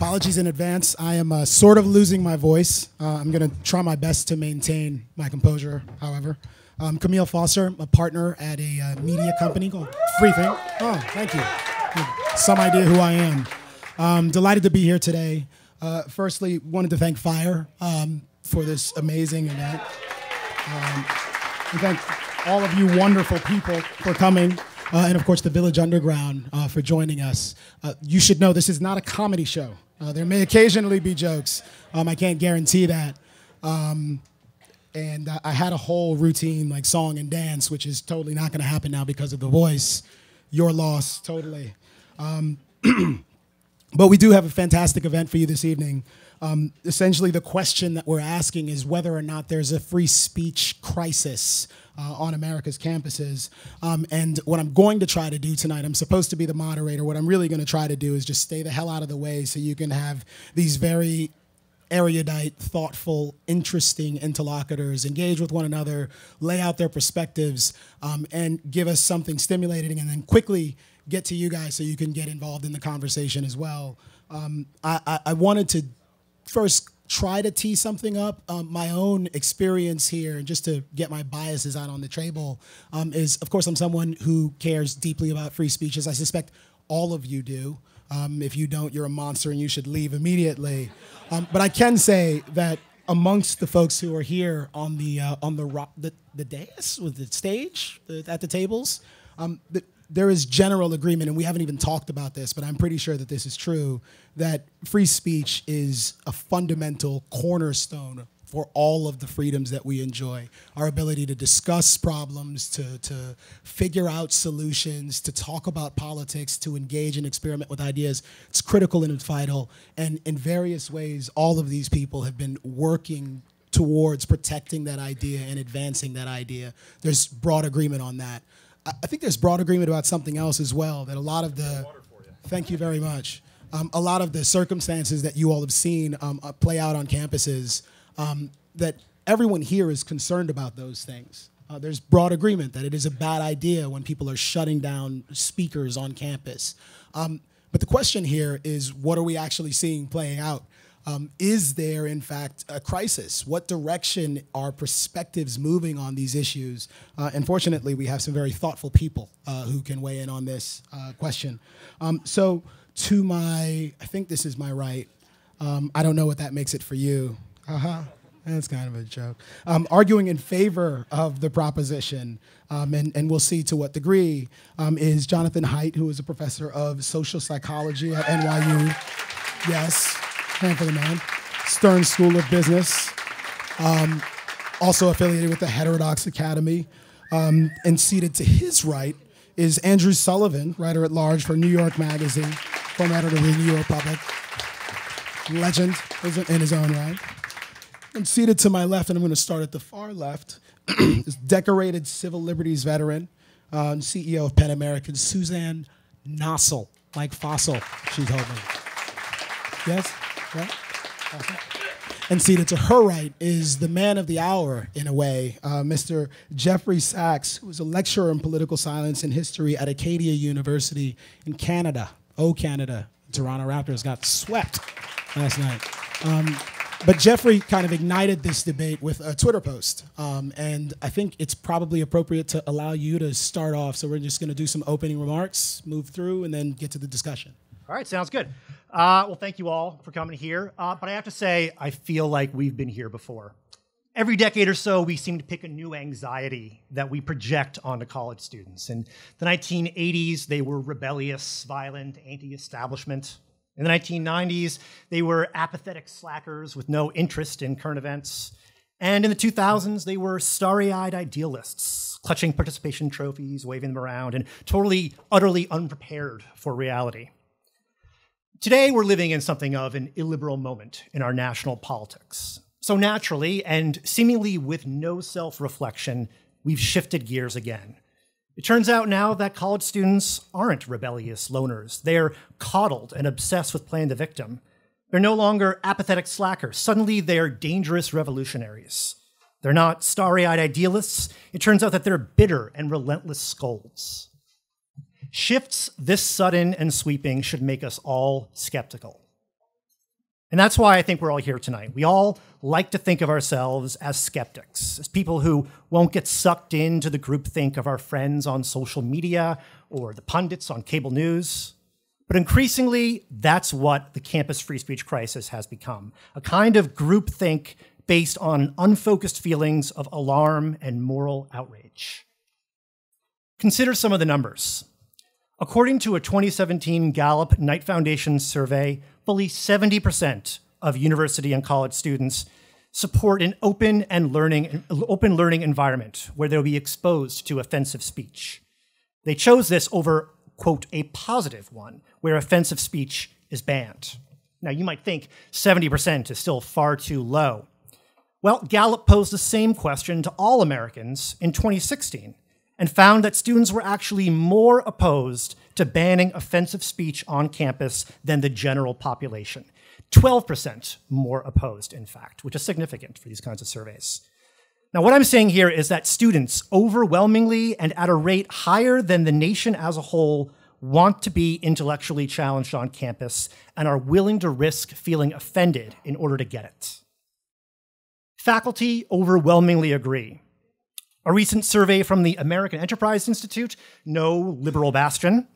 Apologies in advance. I am sort of losing my voice. I'm going to try my best to maintain my composure, however. Camille Foster, a partner at a media company called Freethink. Oh, thank you. Some idea who I am. Delighted to be here today. Firstly, wanted to thank FIRE for this amazing event. And thank all of you wonderful people for coming. And of course, the Village Underground for joining us. You should know this is not a comedy show. There may occasionally be jokes. I can't guarantee that. And I had a whole routine, like song and dance, which is totally not going to happen now because of the voice. Your loss, totally. But we do have a fantastic event for you this evening. Essentially, the question that we're asking is whether or not there's a free speech crisis on America's campuses. And what I'm going to try to do tonight, I'm supposed to be the moderator. What I'm really going to try to do is just stay the hell out of the way so you can have these very erudite, thoughtful, interesting interlocutors engage with one another, lay out their perspectives, and give us something stimulating, and then quickly get to you guys so you can get involved in the conversation as well. I wanted to first try to tee something up. My own experience here, and just to get my biases out on the table, is, of course, I'm someone who cares deeply about free speech, as I suspect all of you do. If you don't, you're a monster and you should leave immediately. But I can say that amongst the folks who are here on the dais, with the stage, at the tables, there is general agreement, and we haven't even talked about this, but I'm pretty sure that this is true, that free speech is a fundamental cornerstone for all of the freedoms that we enjoy. Our ability to discuss problems, to figure out solutions, to talk about politics, to engage and experiment with ideas. It's critical and it's vital. And in various ways, all of these people have been working towards protecting that idea and advancing that idea. There's broad agreement on that. I think there's broad agreement about something else as well, that a lot of the... Thank you very much. A lot of the circumstances that you all have seen play out on campuses, that everyone here is concerned about those things. There's broad agreement that it is a bad idea when people are shutting down speakers on campus. But the question here is, what are we actually seeing playing out? Is there, in fact, a crisis? What direction are perspectives moving on these issues? And fortunately, we have some very thoughtful people who can weigh in on this question. So to my, I think this is my right. I don't know what that makes it for you. Uh-huh. That's kind of a joke. Arguing in favor of the proposition, and we'll see to what degree, is Jonathan Haidt, who is a professor of social psychology at NYU. Yes, hand for the man. Stern School of Business, also affiliated with the Heterodox Academy. And seated to his right is Andrew Sullivan, writer-at-large for New York Magazine, former editor of the New Republic. Legend in his own right. I'm seated to my left, and I'm going to start at the far left, is decorated civil liberties veteran and CEO of PEN America, Suzanne Nossel, like fossil, she told me. Yes? Right? Awesome. And seated to her right is the man of the hour, in a way, Mr. Jeffrey Sachs, who is a lecturer in political science and history at Acadia University in Canada. Oh, Canada. The Toronto Raptors got swept last night. But Jeffrey kind of ignited this debate with a Twitter post, and I think it's probably appropriate to allow you to start off. So we're just going to do some opening remarks, move through, and then get to the discussion. All right, sounds good. Well, thank you all for coming here. But I have to say, I feel like we've been here before. Every decade or so, we seem to pick a new anxiety that we project onto college students. In the 1980s, they were rebellious, violent, anti-establishment. In the 1990s, they were apathetic slackers with no interest in current events. And in the 2000s, they were starry-eyed idealists, clutching participation trophies, waving them around, and totally, utterly unprepared for reality. Today, we're living in something of an illiberal moment in our national politics. So naturally, and seemingly with no self-reflection, we've shifted gears again. It turns out now that college students aren't rebellious loners. They're coddled and obsessed with playing the victim. They're no longer apathetic slackers. Suddenly, they're dangerous revolutionaries. They're not starry-eyed idealists. It turns out that they're bitter and relentless scolds. Shifts this sudden and sweeping should make us all skeptical. And that's why I think we're all here tonight. We all like to think of ourselves as skeptics, as people who won't get sucked into the groupthink of our friends on social media or the pundits on cable news. But increasingly, that's what the campus free speech crisis has become, a kind of groupthink based on unfocused feelings of alarm and moral outrage. Consider some of the numbers. According to a 2017 Gallup Knight Foundation survey, fully 70% of university and college students support an open learning environment where they'll be exposed to offensive speech. They chose this over, quote, a positive one, where offensive speech is banned. Now, you might think 70% is still far too low. Well, Gallup posed the same question to all Americans in 2016. And found that students were actually more opposed to banning offensive speech on campus than the general population. 12% more opposed, in fact, which is significant for these kinds of surveys. Now, what I'm saying here is that students overwhelmingly and at a rate higher than the nation as a whole want to be intellectually challenged on campus and are willing to risk feeling offended in order to get it. Faculty overwhelmingly agree. A recent survey from the American Enterprise Institute, no liberal bastion,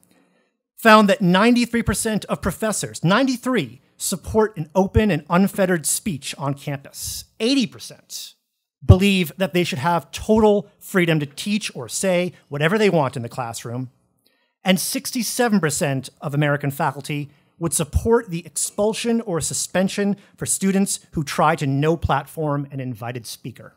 found that 93% of professors, 93, support an open and unfettered speech on campus. 80% believe that they should have total freedom to teach or say whatever they want in the classroom. And 67% of American faculty would support the expulsion or suspension for students who try to no platform an invited speaker.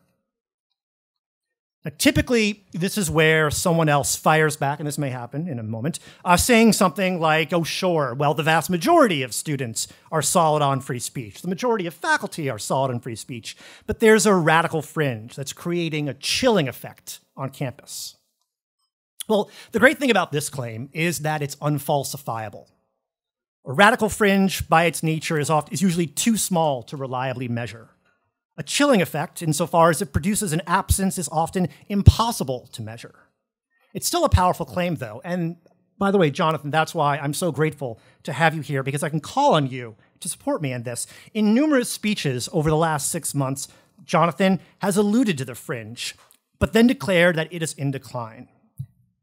Now, typically, this is where someone else fires back, and this may happen in a moment, saying something like, oh, sure, well, the vast majority of students are solid on free speech. The majority of faculty are solid on free speech. But there's a radical fringe that's creating a chilling effect on campus. Well, the great thing about this claim is that it's unfalsifiable. A radical fringe, by its nature, is usually too small to reliably measure. A chilling effect, insofar as it produces an absence, is often impossible to measure. It's still a powerful claim, though. And by the way, Jonathan, that's why I'm so grateful to have you here, because I can call on you to support me in this. In numerous speeches over the last 6 months, Jonathan has alluded to the fringe, but then declared that it is in decline.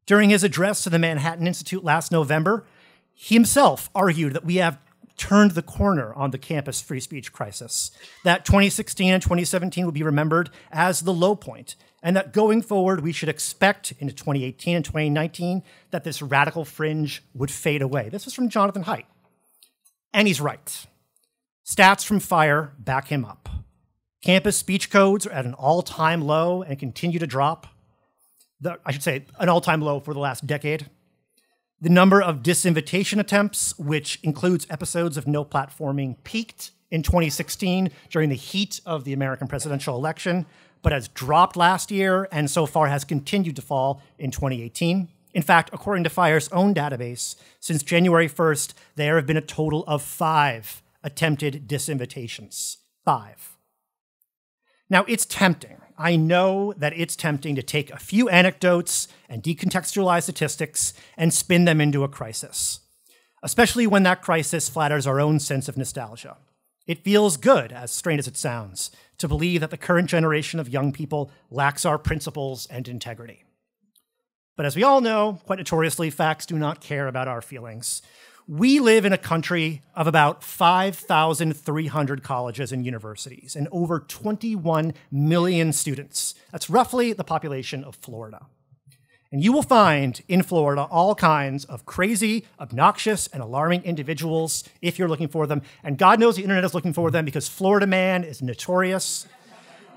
During his address to the Manhattan Institute last November, he himself argued that we have turned the corner on the campus free speech crisis, that 2016 and 2017 will be remembered as the low point, and that going forward, we should expect into 2018 and 2019 that this radical fringe would fade away. This was from Jonathan Haidt. And he's right. Stats from FIRE back him up. Campus speech codes are at an all-time low and continue to drop. I should say an all-time low for the last decade. The number of disinvitation attempts, which includes episodes of no platforming, peaked in 2016 during the heat of the American presidential election, but has dropped last year and so far has continued to fall in 2018. In fact, according to FIRE's own database, since January 1st, there have been a total of 5 attempted disinvitations. 5. Now, it's tempting. I know that it's tempting to take a few anecdotes and decontextualize statistics and spin them into a crisis, especially when that crisis flatters our own sense of nostalgia. It feels good, as strange as it sounds, to believe that the current generation of young people lacks our principles and integrity. But as we all know, quite notoriously, facts do not care about our feelings. We live in a country of about 5,300 colleges and universities and over 21 million students. That's roughly the population of Florida. And you will find in Florida all kinds of crazy, obnoxious, and alarming individuals if you're looking for them. And God knows the internet is looking for them because Florida Man is notorious.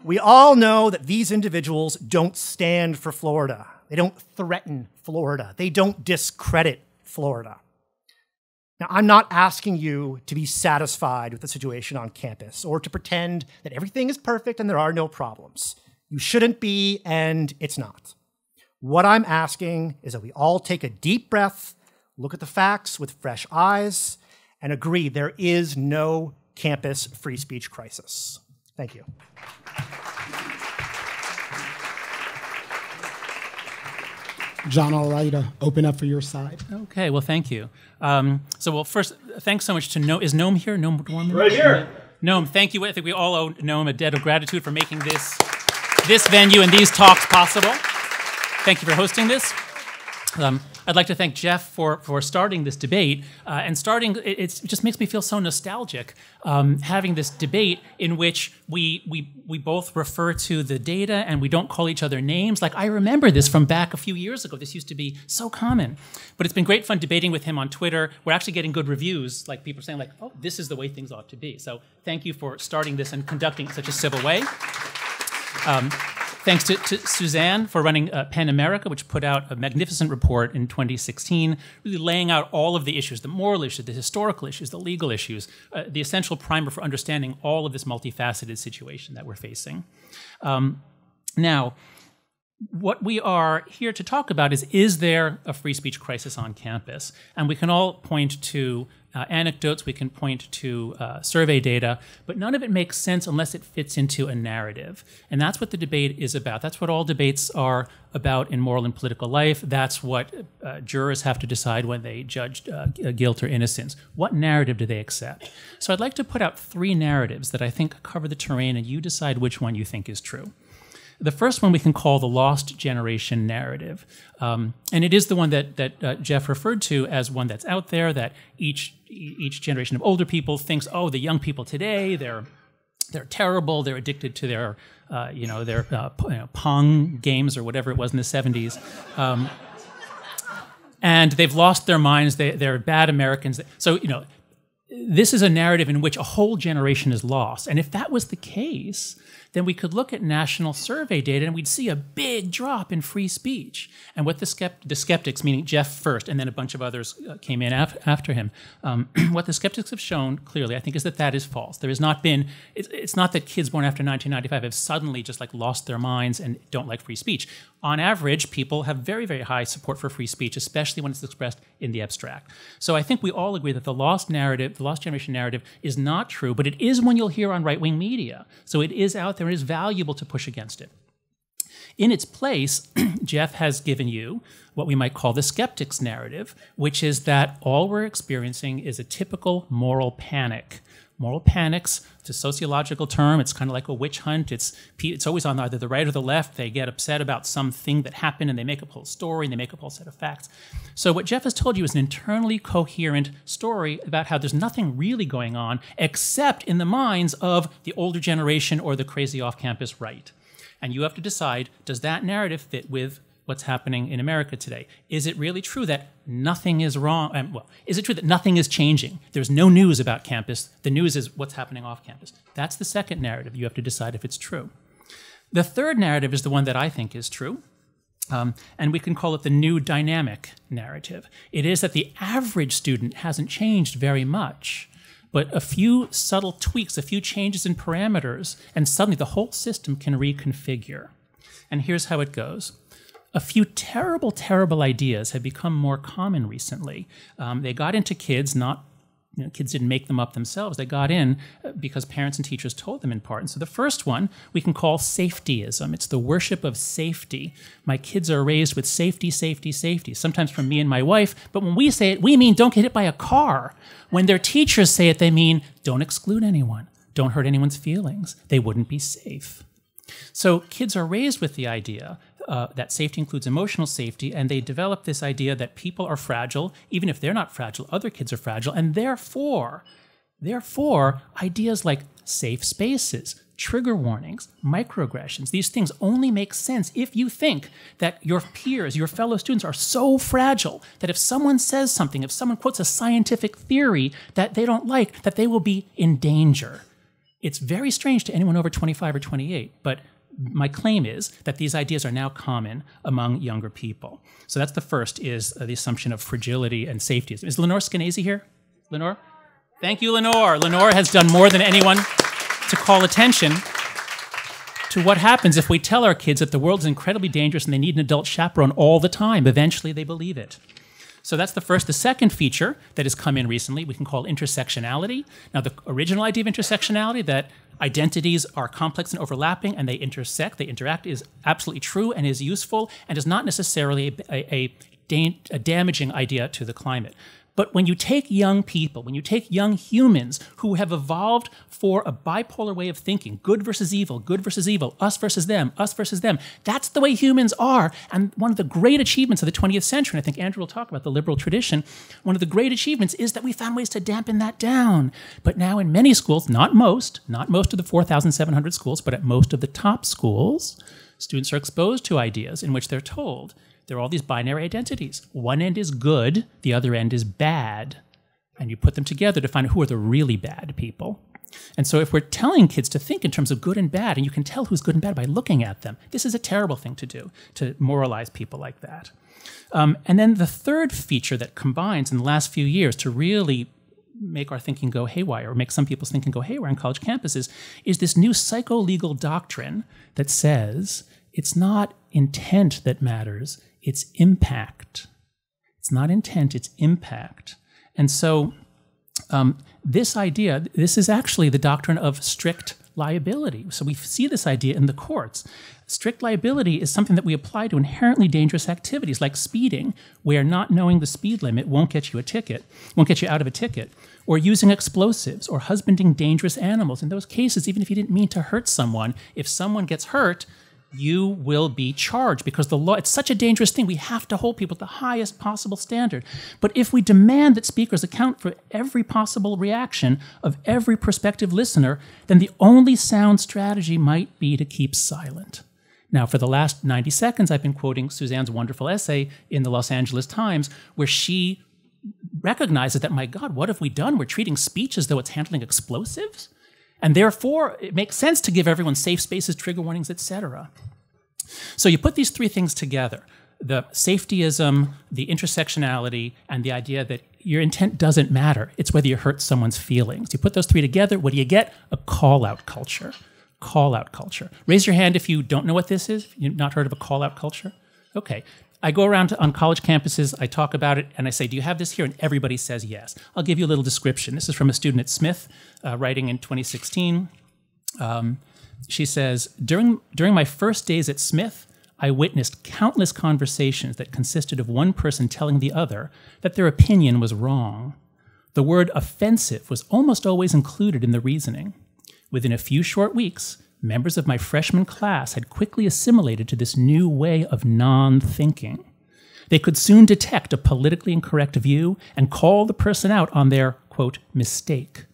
We all know that these individuals don't stand for Florida. They don't threaten Florida. They don't discredit Florida. Now, I'm not asking you to be satisfied with the situation on campus or to pretend that everything is perfect and there are no problems. You shouldn't be, and it's not. What I'm asking is that we all take a deep breath, look at the facts with fresh eyes, and agree there is no campus free speech crisis. Thank you. John, I'll allow you to open up for your side. Okay, well, thank you. Well, first, thanks so much to Noam. Is Noam here? Noam Dorman? Right here. Noam, thank you. I think we all owe Noam a debt of gratitude for making this venue and these talks possible. Thank you for hosting this. I'd like to thank Jeff for starting this debate. It just makes me feel so nostalgic having this debate in which we both refer to the data and we don't call each other names. Like, I remember this from back a few years ago. This used to be so common. But it's been great fun debating with him on Twitter. We're actually getting good reviews, like people saying, like, oh, this is the way things ought to be. So thank you for starting this and conducting it in such a civil way. Thanks to Suzanne for running PEN America, which put out a magnificent report in 2016, really laying out all of the issues, the moral issues, the historical issues, the legal issues, the essential primer for understanding all of this multifaceted situation that we're facing. Now, what we are here to talk about is there a free speech crisis on campus? And we can all point to anecdotes, we can point to survey data, but none of it makes sense unless it fits into a narrative. And that's what the debate is about. That's what all debates are about in moral and political life. That's what jurors have to decide when they judge guilt or innocence. What narrative do they accept? So I'd like to put out three narratives that I think cover the terrain, and you decide which one you think is true. The first one we can call the lost generation narrative. And it is the one that Jeff referred to as one that's out there, that each generation of older people thinks, oh, the young people today, they're terrible, they're addicted to their, Pong games or whatever it was in the 70s. And they've lost their minds, they're bad Americans. So, you know, this is a narrative in which a whole generation is lost. And if that was the case, then we could look at national survey data and we'd see a big drop in free speech. And what the skeptics, meaning Jeff first, and then a bunch of others came in after him, what the skeptics have shown clearly, I think, is that is false. There has not been, it's not that kids born after 1995 have suddenly just like lost their minds and don't like free speech. On average, people have very, very high support for free speech, especially when it's expressed in the abstract. So I think we all agree that the lost narrative, the lost generation narrative is not true, but it is one you'll hear on right-wing media. So it is out there. It is valuable to push against it. In its place, Jeff has given you what we might call the skeptics narrative, which is that all we're experiencing is a typical moral panic. Moral panics, it's a sociological term, it's kind of like a witch hunt, it's always on either the right or the left, they get upset about something that happened and they make up a whole story and they make up a whole set of facts. So what Jeff has told you is an internally coherent story about how there's nothing really going on except in the minds of the older generation or the crazy off-campus right. And you have to decide, does that narrative fit with what's happening in America today? Is it really true that nothing is wrong? Well, is it true that nothing is changing? There's no news about campus. The news is what's happening off campus. That's the second narrative. You have to decide if it's true. The third narrative is the one that I think is true, and we can call it the new dynamic narrative. It is that the average student hasn't changed very much, but a few subtle tweaks, a few changes in parameters, and suddenly the whole system can reconfigure. And here's how it goes. A few terrible, terrible ideas have become more common recently. They got into kids, kids didn't make them up themselves. They got in because parents and teachers told them in part. And so the first one we can call safetyism. It's the worship of safety. My kids are raised with safety, safety, safety, sometimes from me and my wife. But when we say it, we mean don't get hit by a car. When their teachers say it, they mean don't exclude anyone. Don't hurt anyone's feelings. They wouldn't be safe. So kids are raised with the idea that safety includes emotional safety, and they develop this idea that people are fragile. Even if they're not fragile, other kids are fragile, and therefore, ideas like safe spaces, trigger warnings, microaggressions, these things only make sense if you think that your peers, your fellow students are so fragile that if someone says something, if someone quotes a scientific theory that they don't like, that they will be in danger. It's very strange to anyone over 25 or 28, but my claim is that these ideas are now common among younger people. So that's the first, is the assumption of fragility and safetyism. Is Lenore Skenazy here? Lenore? Thank you, Lenore. Lenore has done more than anyone to call attention to what happens if we tell our kids that the world is incredibly dangerous and they need an adult chaperone all the time. Eventually they believe it. So that's the first. The second feature that has come in recently we can call intersectionality. Now, the original idea of intersectionality that identities are complex and overlapping, and they intersect, they interact, is absolutely true and is useful and is not necessarily a damaging idea to the climate. But when you take young people, when you take young humans who have evolved for a bipolar way of thinking, good versus evil, us versus them, that's the way humans are. And one of the great achievements of the 20th century, and I think Andrew will talk about the liberal tradition, one of the great achievements is that we found ways to dampen that down. But now in many schools, not most of the 4,700 schools, but at most of the top schools, students are exposed to ideas in which they're told there are all these binary identities. One end is good, the other end is bad. And you put them together to find out who are the really bad people. And so if we're telling kids to think in terms of good and bad, and you can tell who's good and bad by looking at them, this is a terrible thing to do, to moralize people like that. And then the third feature that combines in the last few years to really make our thinking go haywire, or make some people's thinking go haywire on college campuses, is this new psycholegal doctrine that says it's not intent that matters, it's impact. It's not intent, it's impact. And so this idea, this is actually the doctrine of strict liability. So we see this idea in the courts. Strict liability is something that we apply to inherently dangerous activities like speeding, where not knowing the speed limit won't get you a ticket, won't get you out of a ticket, or using explosives, or husbanding dangerous animals. In those cases, even if you didn't mean to hurt someone, if someone gets hurt, you will be charged, because the law, it's such a dangerous thing. We have to hold people to the highest possible standard. But if we demand that speakers account for every possible reaction of every prospective listener, then the only sound strategy might be to keep silent. Now, for the last 90 seconds, I've been quoting Suzanne's wonderful essay in the Los Angeles Times, where she recognizes that, my God, what have we done? We're treating speech as though it's handling explosives? And therefore, it makes sense to give everyone safe spaces, trigger warnings, etc. So you put these three things together, the safetyism, the intersectionality, and the idea that your intent doesn't matter. It's whether you hurt someone's feelings. You put those three together, what do you get? A call-out culture. Call-out culture. Raise your hand if you don't know what this is, if you've not heard of a call-out culture. Okay. I go around on college campuses, I talk about it, and I say, do you have this here? And everybody says yes. I'll give you a little description. This is from a student at Smith, writing in 2016. She says, during my first days at Smith, I witnessed countless conversations that consisted of one person telling the other that their opinion was wrong. The word offensive was almost always included in the reasoning. Within a few short weeks, members of my freshman class had quickly assimilated to this new way of non-thinking. They could soon detect a politically incorrect view and call the person out on their, quote, mistake.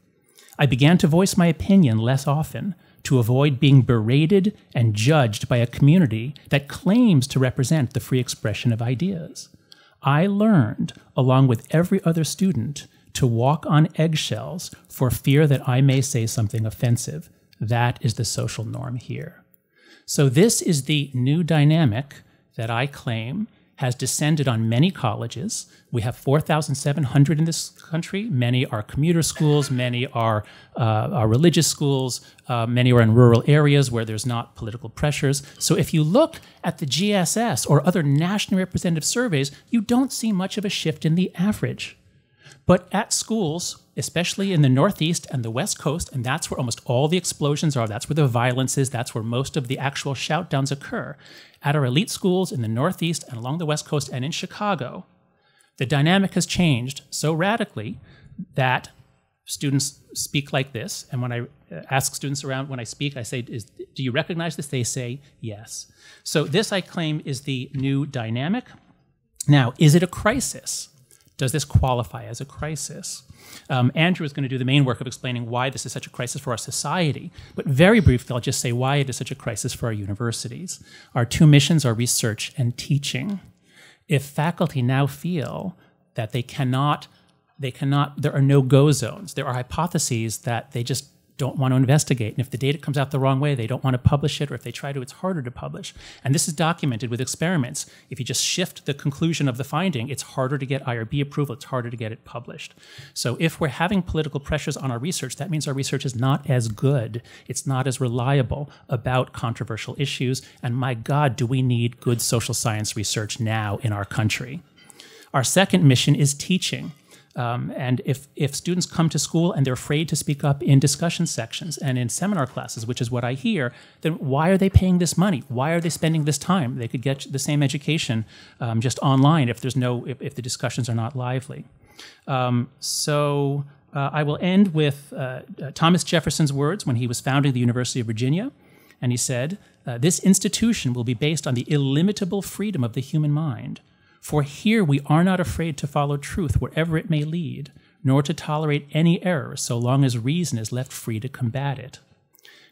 I began to voice my opinion less often to avoid being berated and judged by a community that claims to represent the free expression of ideas. I learned, along with every other student, to walk on eggshells for fear that I may say something offensive. That is the social norm here. So this is the new dynamic that I claim has descended on many colleges. We have 4,700 in this country. Many are commuter schools. Many are religious schools. Many are in rural areas where there's not political pressures. So if you look at the GSS or other nationally representative surveys, you don't see much of a shift in the average. But at schools, especially in the Northeast and the West Coast, and that's where almost all the explosions are, that's where the violence is, that's where most of the actual shout-downs occur. At our elite schools in the Northeast and along the West Coast and in Chicago, the dynamic has changed so radically that students speak like this. And when I ask students around, when I speak, I say, do you recognize this? They say, yes. So this, I claim, is the new dynamic. Now, is it a crisis? Does this qualify as a crisis? Andrew is going to do the main work of explaining why this is such a crisis for our society, but very briefly I'll just say why it is such a crisis for our universities. Our two missions are research and teaching. If faculty now feel that there are no-go zones, there are hypotheses that they just don't want to investigate, and if the data comes out the wrong way, they don't want to publish it, or if they try to, it's harder to publish. And this is documented with experiments. If you just shift the conclusion of the finding, it's harder to get IRB approval, it's harder to get it published. So if we're having political pressures on our research, that means our research is not as good, it's not as reliable about controversial issues, and my God, do we need good social science research now in our country. Our second mission is teaching. And if students come to school and they're afraid to speak up in discussion sections and in seminar classes, which is what I hear, then why are they paying this money? Why are they spending this time? They could get the same education just online if there's no, if the discussions are not lively. I will end with Thomas Jefferson's words when he was founding the University of Virginia. And he said, this institution will be based on the illimitable freedom of the human mind. For here we are not afraid to follow truth wherever it may lead, nor to tolerate any error so long as reason is left free to combat it.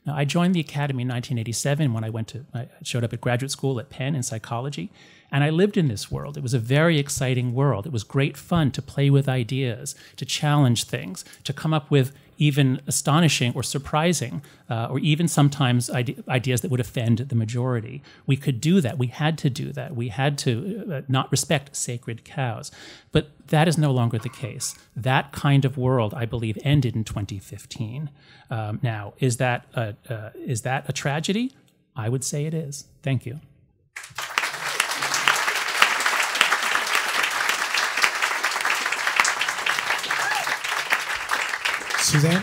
Now, I joined the Academy in 1987 when I showed up at graduate school at Penn in psychology, and I lived in this world. It was a very exciting world. It was great fun to play with ideas, to challenge things, to come up with even astonishing or surprising, or even sometimes ideas that would offend the majority. We could do that. We had to do that. We had to not respect sacred cows. But that is no longer the case. That kind of world, I believe, ended in 2015. Now, is that a tragedy? I would say it is. Thank you. Suzanne?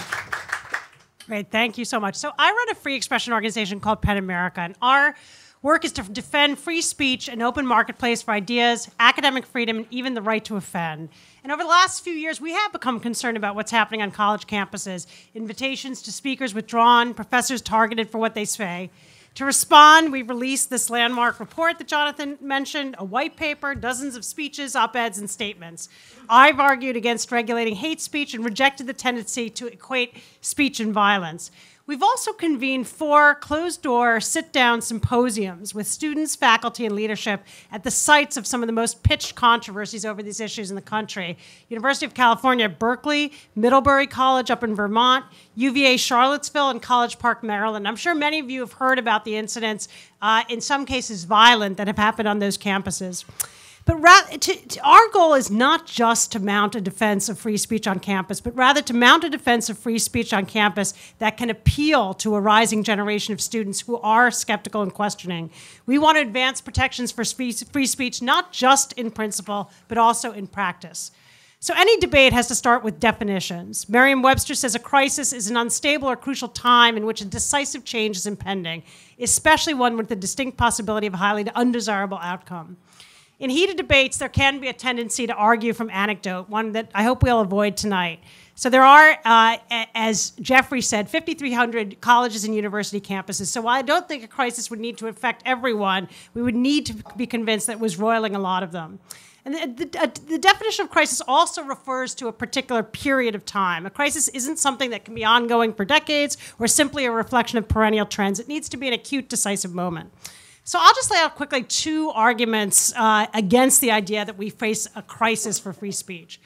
Great, thank you so much. So I run a free expression organization called PEN America, and our work is to defend free speech, an open marketplace for ideas, academic freedom, and even the right to offend. And over the last few years, we have become concerned about what's happening on college campuses, invitations to speakers withdrawn, professors targeted for what they say. To respond, we've released this landmark report that Jonathan mentioned, a white paper, dozens of speeches, op-eds, and statements. I've argued against regulating hate speech and rejected the tendency to equate speech and violence. We've also convened 4 closed-door, sit-down symposiums with students, faculty, and leadership at the sites of some of the most pitched controversies over these issues in the country. University of California, Berkeley, Middlebury College up in Vermont, UVA Charlottesville, and College Park, Maryland. I'm sure many of you have heard about the incidents, in some cases violent, that have happened on those campuses. But our goal is not just to mount a defense of free speech on campus, but rather to mount a defense of free speech on campus that can appeal to a rising generation of students who are skeptical and questioning. We want to advance protections for free speech, not just in principle, but also in practice. So any debate has to start with definitions. Merriam-Webster says a crisis is an unstable or crucial time in which a decisive change is impending, especially one with the distinct possibility of a highly undesirable outcome. In heated debates, there can be a tendency to argue from anecdote, one that I hope we'll avoid tonight. So there are, as Jeffrey said, 5,300 colleges and university campuses. So while I don't think a crisis would need to affect everyone, we would need to be convinced that it was roiling a lot of them. And the definition of crisis also refers to a particular period of time. A crisis isn't something that can be ongoing for decades or simply a reflection of perennial trends. It needs to be an acute, decisive moment. So I'll just lay out quickly 2 arguments against the idea that we face a crisis for free speech.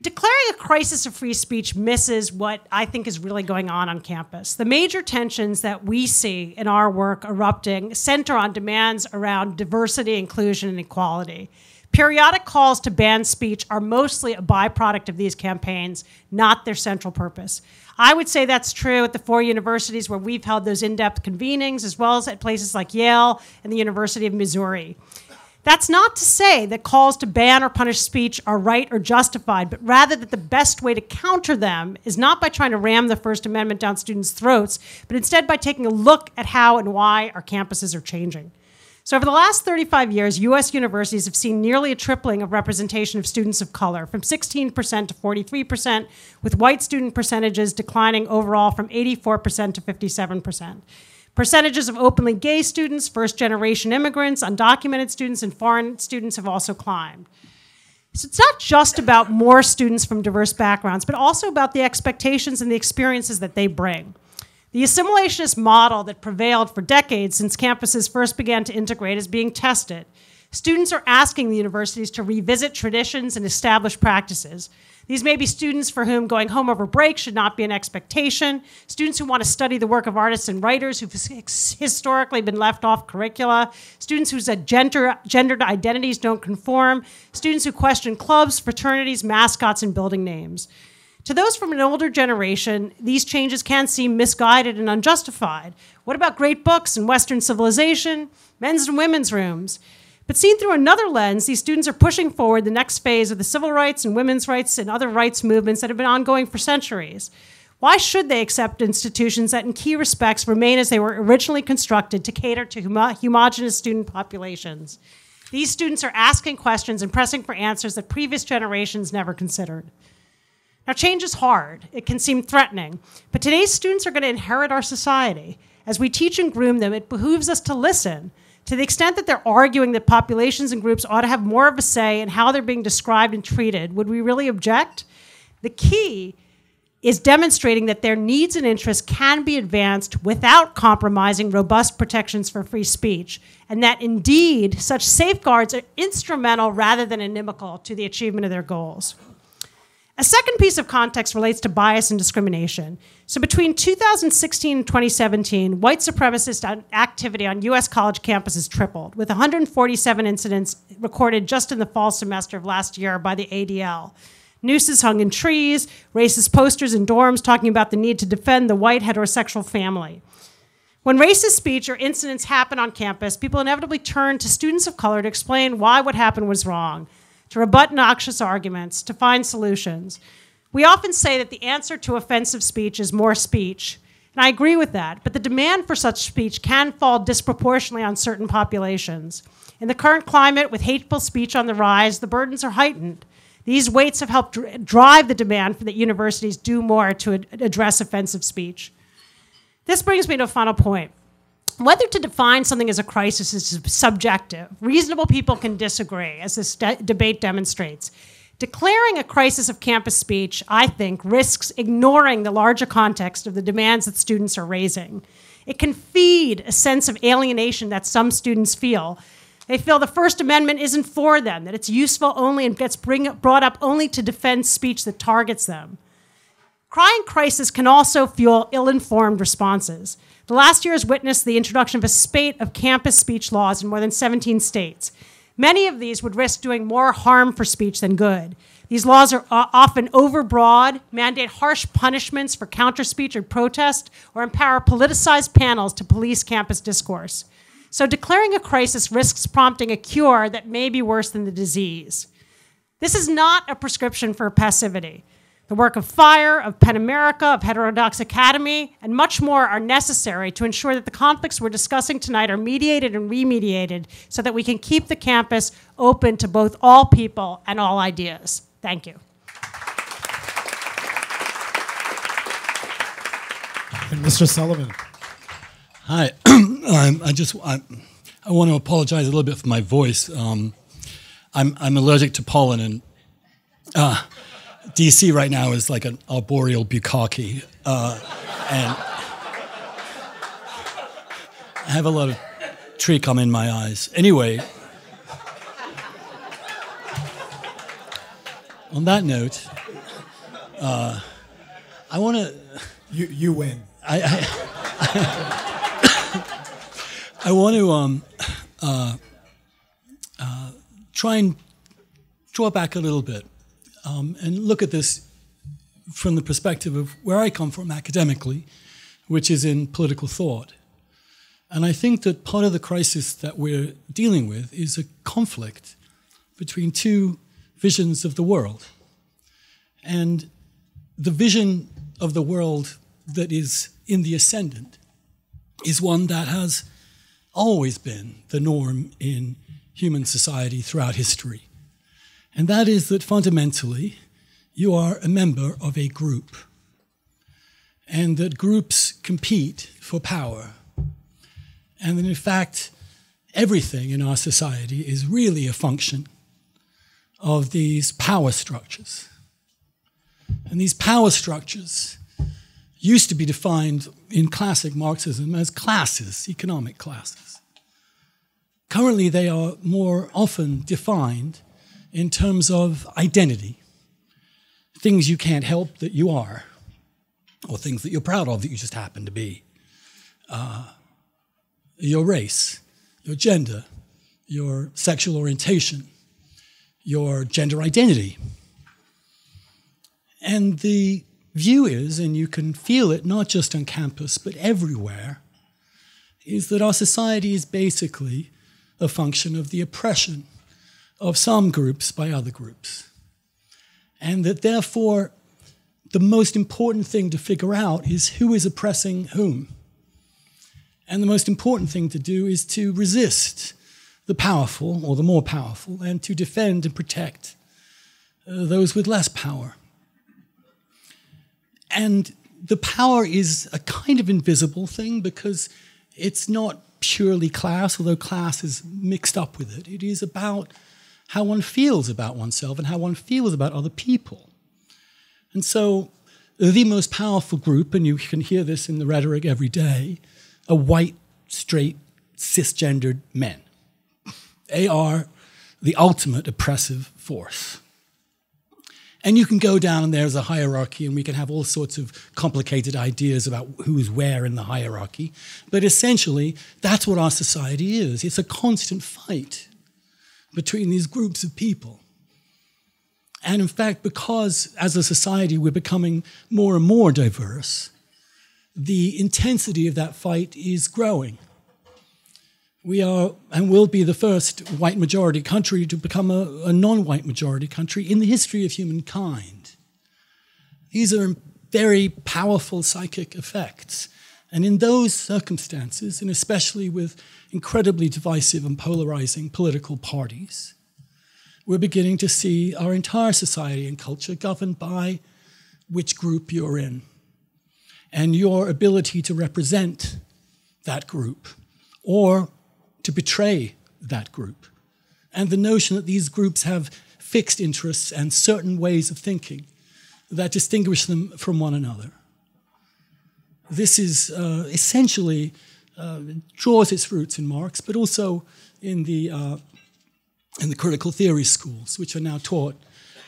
Declaring a crisis of free speech misses what I think is really going on campus. The major tensions that we see in our work erupting center on demands around diversity, inclusion, and equality. Periodic calls to ban speech are mostly a byproduct of these campaigns, not their central purpose. I would say that's true at the 4 universities where we've held those in-depth convenings, as well as at places like Yale and the University of Missouri. That's not to say that calls to ban or punish speech are right or justified, but rather that the best way to counter them is not by trying to ram the First Amendment down students' throats, but instead by taking a look at how and why our campuses are changing. So over the last 35 years, U.S. universities have seen nearly a tripling of representation of students of color, from 16% to 43%, with white student percentages declining overall from 84% to 57%. Percentages of openly gay students, first-generation immigrants, undocumented students, and foreign students have also climbed. So it's not just about more students from diverse backgrounds, but also about the expectations and the experiences that they bring. The assimilationist model that prevailed for decades since campuses first began to integrate is being tested. Students are asking the universities to revisit traditions and establish practices. These may be students for whom going home over break should not be an expectation, students who want to study the work of artists and writers who've historically been left off curricula, students whose gendered identities don't conform, students who question clubs, fraternities, mascots, and building names. To those from an older generation, these changes can seem misguided and unjustified. What about great books and Western civilization, men's and women's rooms? But seen through another lens, these students are pushing forward the next phase of the civil rights and women's rights and other rights movements that have been ongoing for centuries. Why should they accept institutions that in key respects remain as they were originally constructed to cater to homogenous student populations? These students are asking questions and pressing for answers that previous generations never considered. Now, change is hard. It can seem threatening. But today's students are going to inherit our society. As we teach and groom them, it behooves us to listen. To the extent that they're arguing that populations and groups ought to have more of a say in how they're being described and treated, would we really object? The key is demonstrating that their needs and interests can be advanced without compromising robust protections for free speech, and that indeed such safeguards are instrumental rather than inimical to the achievement of their goals. A second piece of context relates to bias and discrimination. So between 2016 and 2017, white supremacist activity on US college campuses tripled, with 147 incidents recorded just in the fall semester of last year by the ADL. Nooses hung in trees, racist posters in dorms talking about the need to defend the white heterosexual family. When racist speech or incidents happen on campus, people inevitably turn to students of color to explain why what happened was wrong, to rebut noxious arguments, to find solutions. We often say that the answer to offensive speech is more speech, and I agree with that, but the demand for such speech can fall disproportionately on certain populations. In the current climate, with hateful speech on the rise, the burdens are heightened. These weights have helped drive the demand for that universities do more to address offensive speech. This brings me to a final point. Whether to define something as a crisis is subjective. Reasonable people can disagree, as this debate demonstrates. Declaring a crisis of campus speech, I think, risks ignoring the larger context of the demands that students are raising. It can feed a sense of alienation that some students feel. They feel the First Amendment isn't for them, that it's useful only and gets brought up only to defend speech that targets them. Crying crisis can also fuel ill-informed responses. The last year has witnessed the introduction of a spate of campus speech laws in more than 17 states. Many of these would risk doing more harm for speech than good. These laws are often overbroad, mandate harsh punishments for counter-speech or protest, or empower politicized panels to police campus discourse. So declaring a crisis risks prompting a cure that may be worse than the disease. This is not a prescription for passivity. The work of FIRE, of PEN America, of Heterodox Academy, and much more are necessary to ensure that the conflicts we're discussing tonight are mediated and remediated so that we can keep the campus open to both all people and all ideas. Thank you. And Mr. Sullivan. Hi. I want to apologize a little bit for my voice. I'm allergic to pollen, and DC right now is like an arboreal bukkake, and I have a lot of tree cum in my eyes. Anyway, on that note, I want to. You win. I want to try and draw back a little bit. And look at this from the perspective of where I come from academically, which is in political thought. And I think that part of the crisis that we're dealing with is a conflict between two visions of the world. And the vision of the world that is in the ascendant is one that has always been the norm in human society throughout history. And that is that fundamentally, you are a member of a group, and that groups compete for power. And that in fact, everything in our society is really a function of these power structures. And these power structures used to be defined in classic Marxism as classes, economic classes. Currently, they are more often defined in terms of identity, things you can't help that you are, or things that you're proud of that you just happen to be, your race, your gender, your sexual orientation, your gender identity. And the view is, and you can feel it not just on campus but everywhere, is that our society is basically a function of the oppression of some groups by other groups. And that therefore, the most important thing to figure out is who is oppressing whom. And the most important thing to do is to resist the powerful, or the more powerful, and to defend and protect those with less power. And the power is a kind of invisible thing because it's not purely class, although class is mixed up with it. It is about how one feels about oneself and how one feels about other people. And so the most powerful group, and you can hear this in the rhetoric every day, are white, straight, cisgendered men. They are the ultimate oppressive force. And you can go down and there's a hierarchy and we can have all sorts of complicated ideas about who's where in the hierarchy. But essentially, that's what our society is. It's a constant fight between these groups of people. And in fact, because as a society we're becoming more and more diverse, the intensity of that fight is growing. We are and will be the first white majority country to become a non-white majority country in the history of humankind. These are very powerful psychic effects. And in those circumstances, and especially with incredibly divisive and polarizing political parties, we're beginning to see our entire society and culture governed by which group you're in and your ability to represent that group or to betray that group. And the notion that these groups have fixed interests and certain ways of thinking that distinguish them from one another. This is essentially draws its roots in Marx, but also in the critical theory schools, which are now taught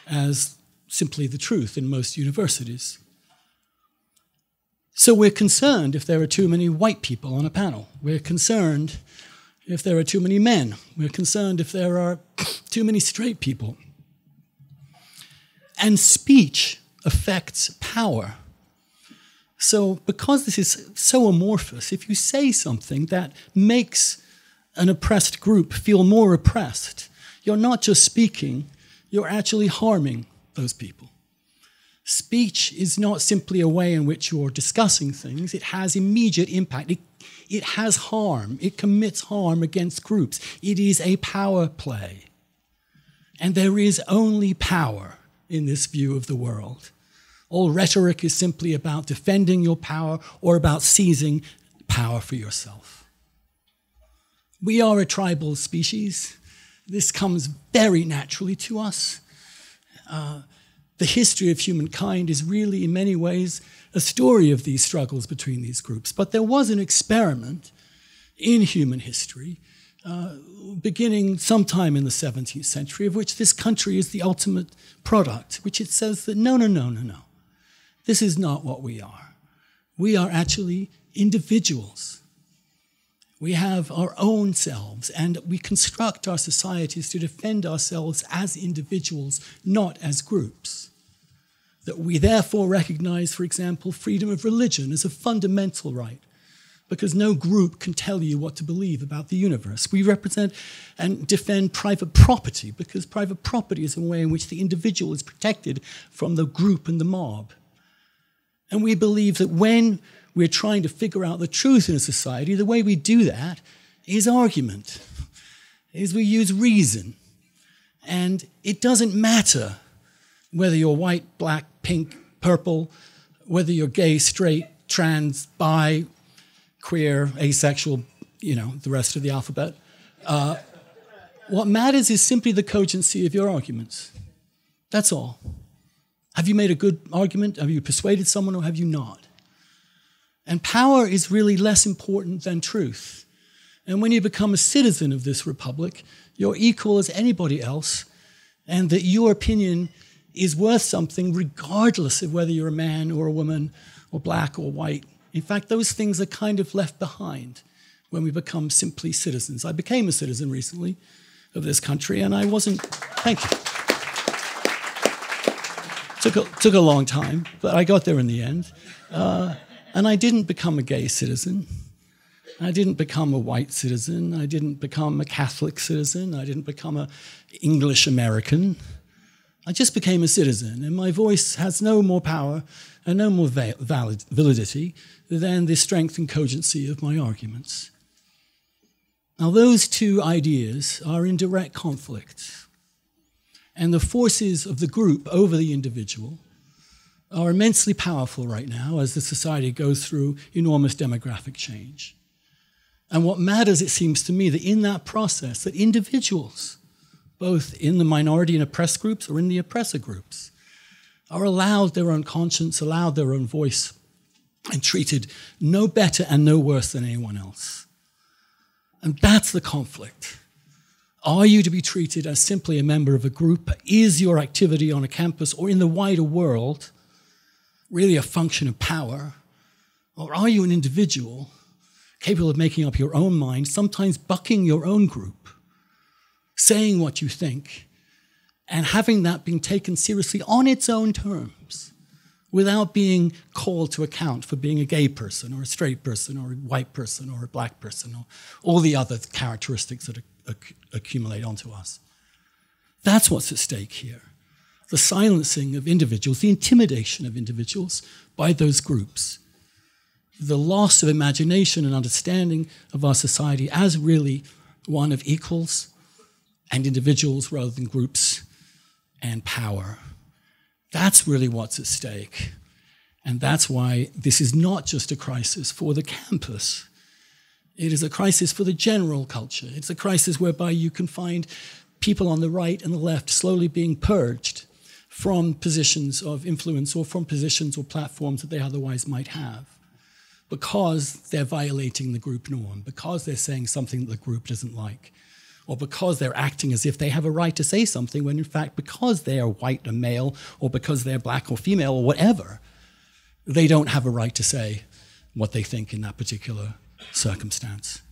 as simply the truth in most universities. So we're concerned if there are too many white people on a panel. We're concerned if there are too many men. We're concerned if there are too many straight people. And speech affects power. So because this is so amorphous, if you say something that makes an oppressed group feel more oppressed, you're not just speaking, you're actually harming those people. Speech is not simply a way in which you're discussing things. It has immediate impact. It has harm. It commits harm against groups. It is a power play. And there is only power in this view of the world. All rhetoric is simply about defending your power or about seizing power for yourself. We are a tribal species. This comes very naturally to us. The history of humankind is really, in many ways, a story of these struggles between these groups. But there was an experiment in human history, beginning sometime in the 17th century, of which this country is the ultimate product, which it says that no. This is not what we are. We are actually individuals. We have our own selves, and we construct our societies to defend ourselves as individuals, not as groups. That we therefore recognize, for example, freedom of religion as a fundamental right, because no group can tell you what to believe about the universe. We represent and defend private property, because private property is a way in which the individual is protected from the group and the mob. And we believe that when we're trying to figure out the truth in a society, the way we do that is argument, is we use reason. And it doesn't matter whether you're white, black, pink, purple, whether you're gay, straight, trans, bi, queer, asexual, you know, the rest of the alphabet. What matters is simply the cogency of your arguments. That's all. Have you made a good argument? Have you persuaded someone or have you not? And power is really less important than truth. And when you become a citizen of this republic, you're equal as anybody else, and that your opinion is worth something regardless of whether you're a man or a woman or black or white. In fact, those things are kind of left behind when we become simply citizens. I became a citizen recently of this country, and I wasn't, thank you. Took a long time, but I got there in the end. And I didn't become a gay citizen. I didn't become a white citizen. I didn't become a Catholic citizen. I didn't become an English American. I just became a citizen, and my voice has no more power and no more validity than the strength and cogency of my arguments. Now, those two ideas are in direct conflict, and the forces of the group over the individual are immensely powerful right now as the society goes through enormous demographic change. And what matters, it seems to me, that in that process, that individuals, both in the minority and oppressed groups or in the oppressor groups, are allowed their own conscience, allowed their own voice, and treated no better and no worse than anyone else. And that's the conflict. Are you to be treated as simply a member of a group? Is your activity on a campus or in the wider world really a function of power? Or are you an individual capable of making up your own mind, sometimes bucking your own group, saying what you think, and having that being taken seriously on its own terms without being called to account for being a gay person or a straight person or a white person or a black person or all the other characteristics that accumulate onto us? That's what's at stake here. The silencing of individuals, the intimidation of individuals by those groups, the loss of imagination and understanding of our society as really one of equals and individuals rather than groups and power. That's really what's at stake. And that's why this is not just a crisis for the campus. It is a crisis for the general culture. It's a crisis whereby you can find people on the right and the left slowly being purged from positions of influence or from positions or platforms that they otherwise might have because they're violating the group norm, because they're saying something that the group doesn't like, or because they're acting as if they have a right to say something when, in fact, because they are white or male or because they're black or female or whatever, they don't have a right to say what they think in that particular circumstance.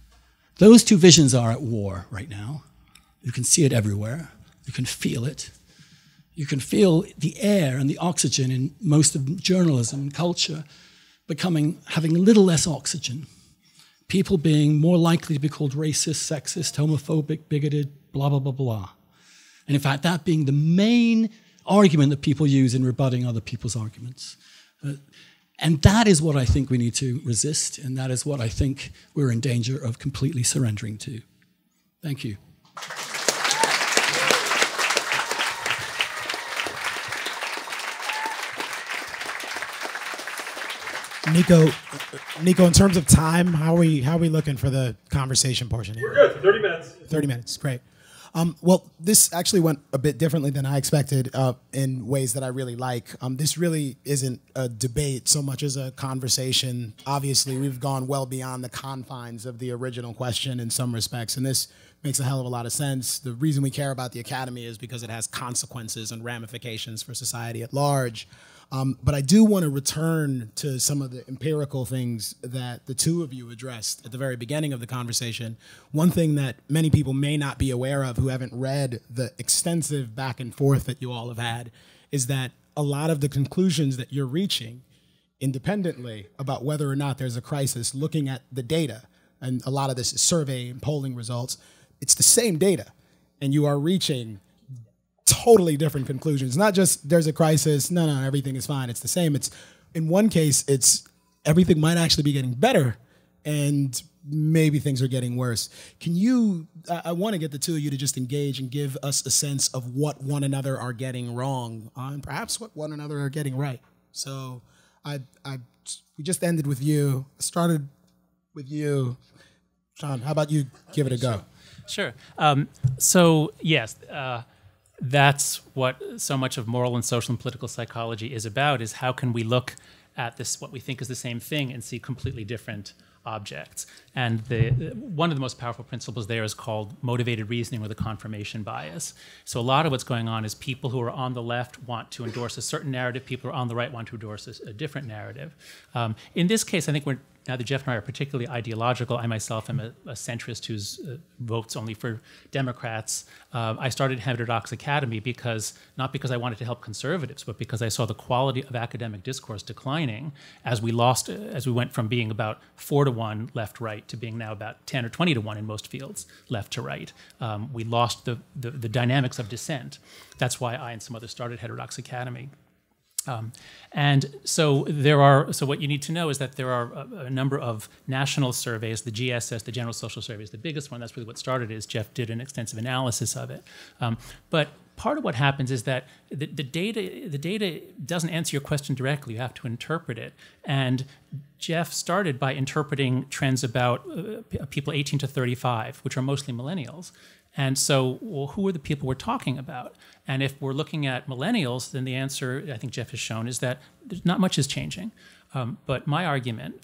Those two visions are at war right now. You can see it everywhere. You can feel it. You can feel the air and the oxygen in most of journalism and culture having a little less oxygen. People being more likely to be called racist, sexist, homophobic, bigoted, blah, blah, blah, blah. And in fact, that being the main argument that people use in rebutting other people's arguments. And that is what I think we need to resist, and that is what I think we're in danger of completely surrendering to. Thank you. Nico, in terms of time, how are we looking for the conversation portion here? We're good. 30 minutes. 30 minutes, great. Well, this actually went a bit differently than I expected in ways that I really like. This really isn't a debate so much as a conversation. Obviously, we've gone well beyond the confines of the original question in some respects, and this makes a hell of a lot of sense. The reason we care about the Academy is because it has consequences and ramifications for society at large. But I do want to return to some of the empirical things that the two of you addressed at the very beginning of the conversation. One thing that many people may not be aware of who haven't read the extensive back and forth that you all have had is that a lot of the conclusions that you're reaching independently about whether or not there's a crisis, looking at the data, and a lot of this is survey and polling results, it's the same data, and you are reaching totally different conclusions. Not just there's a crisis, no, no, everything is fine, it's the same. It's, in one case, it's everything might actually be getting better and maybe things are getting worse. Can you, I want to get the two of you to just engage and give us a sense of what one another are getting wrong and perhaps what one another are getting right. So we just ended with you, started with you. Sean, how about you give it a go? Sure. So yes, that's what so much of moral and social and political psychology is about, is how can we look at this, what we think is the same thing, and see completely different objects. And one of the most powerful principles there is called motivated reasoning, or the confirmation bias. So a lot of what's going on is people who are on the left want to endorse a certain narrative, people who are on the right want to endorse a different narrative. In this case, I think we're neither Jeff nor I are particularly ideological. I myself am a centrist who votes only for Democrats. I started Heterodox Academy because, not because I wanted to help conservatives, but because I saw the quality of academic discourse declining as we lost, as we went from being about 4 to 1 left-right to being now about 10 or 20 to 1 in most fields, left to right. We lost the dynamics of dissent. That's why I and some others started Heterodox Academy. And so what you need to know is that there are a number of national surveys, the GSS, the General Social Survey is the biggest one. That's really what started it, is Jeff did an extensive analysis of it. But part of what happens is that the data doesn't answer your question directly. You have to interpret it. And Jeff started by interpreting trends about people 18 to 35, which are mostly millennials. And so, well, who are the people we're talking about? And if we're looking at millennials, then the answer, I think Jeff has shown, is that not much is changing. But my argument,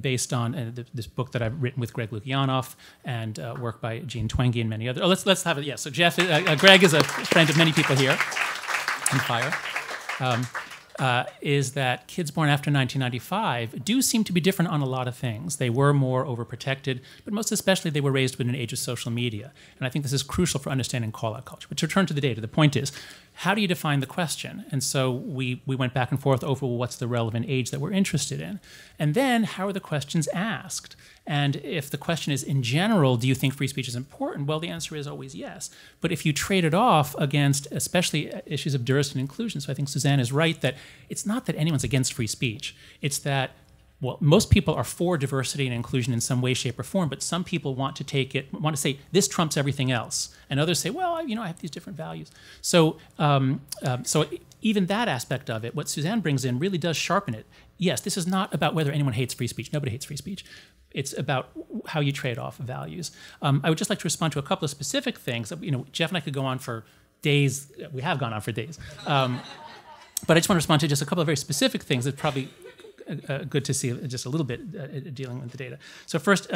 based on this book that I've written with Greg Lukianoff and work by Gene Twenge and many others. Oh, let's have it. Yeah. So Jeff, Greg is a friend of many people here in FIRE. Is that kids born after 1995 do seem to be different on a lot of things. They were more overprotected, but most especially they were raised within an age of social media. And I think this is crucial for understanding call-out culture. But to return to the data, the point is, how do you define the question? And so we went back and forth over what's the relevant age that we're interested in. And then how are the questions asked? And if the question is, in general, do you think free speech is important? Well, the answer is always yes. But if you trade it off against, especially issues of diversity and inclusion, so I think Suzanne is right that it's not that anyone's against free speech. It's that, well, most people are for diversity and inclusion in some way, shape, or form, but some people want to say, this trumps everything else. And others say, well, you know, I have these different values. So, even that aspect of it, what Suzanne brings in really does sharpen it. Yes, this is not about whether anyone hates free speech. Nobody hates free speech. It's about how you trade off values. I would just like to respond to a couple of specific things. You know, Jeff and I could go on for days. We have gone on for days. But I just want to respond to just a couple of very specific things that probably good to see just a little bit dealing with the data. So first,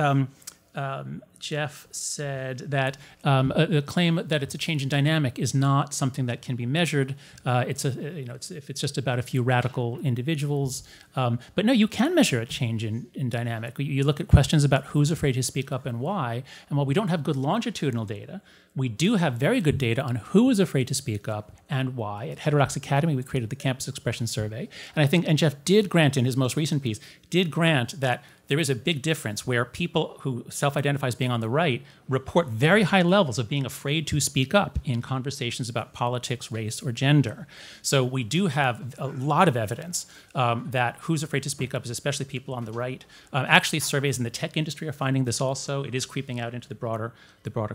Jeff said that the claim that it's a change in dynamic is not something that can be measured. If it's just about a few radical individuals. But no, you can measure a change in dynamic. You look at questions about who's afraid to speak up and why. And while we don't have good longitudinal data, we do have very good data on who is afraid to speak up and why. At Heterodox Academy, we created the Campus Expression Survey. And I think, and Jeff did grant in his most recent piece, did grant that there is a big difference where people who self-identify as being on the right report very high levels of being afraid to speak up in conversations about politics, race, or gender. So we do have a lot of evidence that who's afraid to speak up is especially people on the right. Actually, surveys in the tech industry are finding this also. It is creeping out into the broader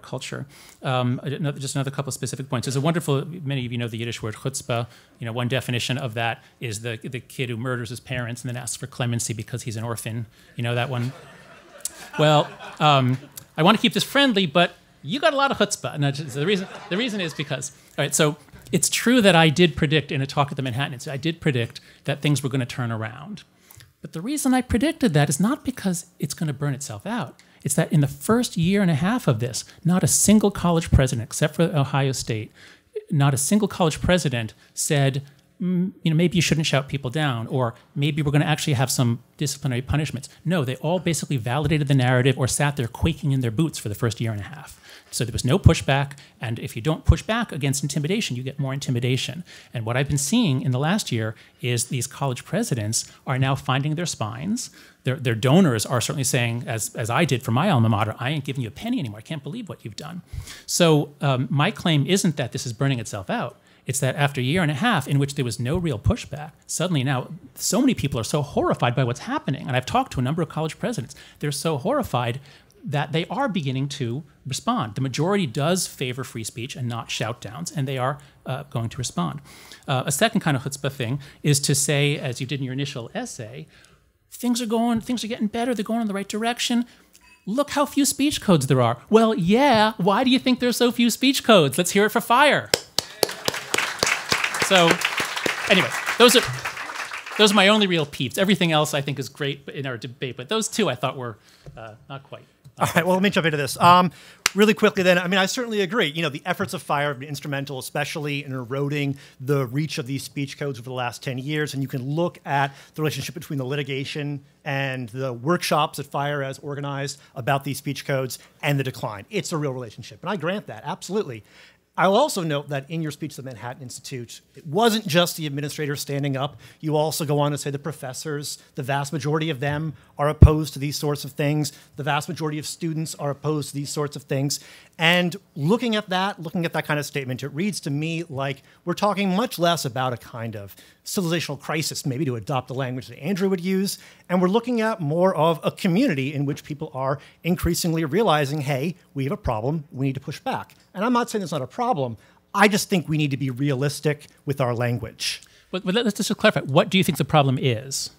culture. Just another couple of specific points. There's a wonderful, many of you know the Yiddish word chutzpah. You know, one definition of that is the kid who murders his parents and then asks for clemency because he's an orphan. You know that one? Well, I want to keep this friendly, but you got a lot of chutzpah. No, the reason is because, all right, so it's true that I did predict in a talk at the Manhattan Institute, I did predict that things were going to turn around. But the reason I predicted that is not because it's going to burn itself out. It's that in the first year and a half of this, not a single college president, except for Ohio State, not a single college president said, you know, maybe you shouldn't shout people down, or maybe we're going to actually have some disciplinary punishments. No, they all basically validated the narrative or sat there quaking in their boots for the first year and a half. So there was no pushback, and if you don't push back against intimidation, you get more intimidation. And what I've been seeing in the last year is these college presidents are now finding their spines. Their donors are certainly saying, as I did for my alma mater, I ain't giving you a penny anymore. I can't believe what you've done. So my claim isn't that this is burning itself out. It's that after a year and a half in which there was no real pushback, suddenly now so many people are so horrified by what's happening. And I've talked to a number of college presidents. They're so horrified that they are beginning to respond. The majority does favor free speech and not shout downs, and they are going to respond. A second kind of chutzpah thing is to say, as you did in your initial essay, things are getting better, they're going in the right direction. Look how few speech codes there are. Well, yeah, why do you think there's so few speech codes? Let's hear it for FIRE. So anyway, those are my only real peeps. Everything else I think is great in our debate, but those two I thought were not quite. All right, well, let me jump into this. Really quickly then, I mean, I certainly agree. You know, the efforts of FIRE have been instrumental, especially in eroding the reach of these speech codes over the last 10 years. And you can look at the relationship between the litigation and the workshops that FIRE has organized about these speech codes and the decline. It's a real relationship. And I grant that, absolutely. I'll also note that in your speech to the Manhattan Institute, it wasn't just the administrators standing up. You also go on to say the professors, the vast majority of them are opposed to these sorts of things. The vast majority of students are opposed to these sorts of things. And looking at that kind of statement, it reads to me like we're talking much less about a kind of civilizational crisis, maybe to adopt the language that Andrew would use, and we're looking at more of a community in which people are increasingly realizing, hey, we have a problem, we need to push back. And I'm not saying it's not a problem, I just think we need to be realistic with our language. But let's just clarify, what do you think the problem is?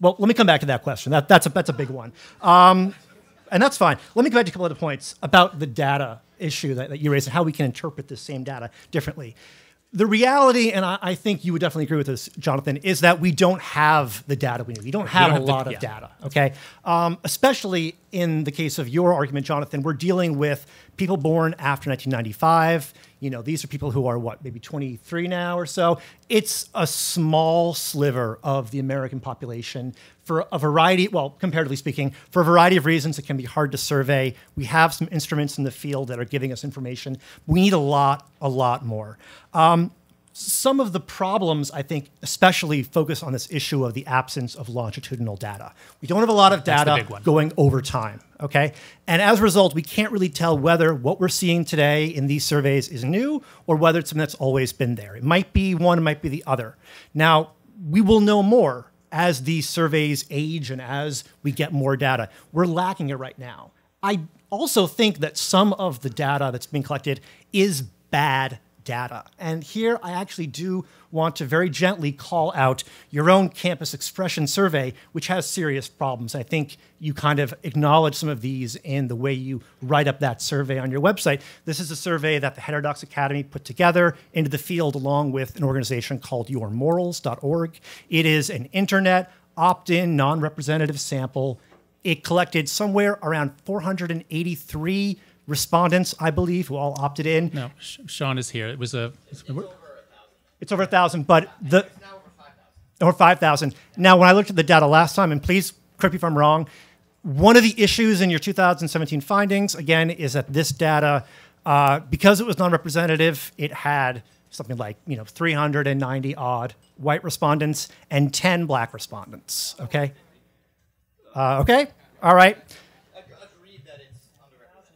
Well, let me come back to that question. That's a big one. And that's fine. Let me go back to a couple other points about the data issue that you raised and how we can interpret this same data differently. The reality, and I think you would definitely agree with this, Jonathan, is that we don't have the data we need. We don't have a lot of data, okay? Especially in the case of your argument, Jonathan, we're dealing with people born after 1995. You know, these are people who are, what, maybe 23 now or so. It's a small sliver of the American population for a variety, well, comparatively speaking, for a variety of reasons that can be hard to survey. We have some instruments in the field that are giving us information. We need a lot more. Some of the problems, I think, especially focus on this issue of the absence of longitudinal data. We don't have a lot of data going over time, okay? And as a result, we can't really tell whether what we're seeing today in these surveys is new or whether it's something that's always been there. It might be one, it might be the other. Now, we will know more as these surveys age and as we get more data. We're lacking it right now. I also think that some of the data that's being collected is bad data. And here I actually do want to very gently call out your own campus expression survey, which has serious problems. I think you kind of acknowledge some of these in the way you write up that survey on your website. This is a survey that the Heterodox Academy put together into the field along with an organization called yourmorals.org. It is an internet, opt-in, non-representative sample. It collected somewhere around 483 respondents, I believe, who all opted in. No, Sean is here. It was a... It's over 1,000, but the... It's now over 5,000. Now, when I looked at the data last time, and please correct me if I'm wrong, one of the issues in your 2017 findings, again, is that this data, because it was non-representative, it had something like, you know, 390-odd white respondents and 10 black respondents, okay? Okay, all right.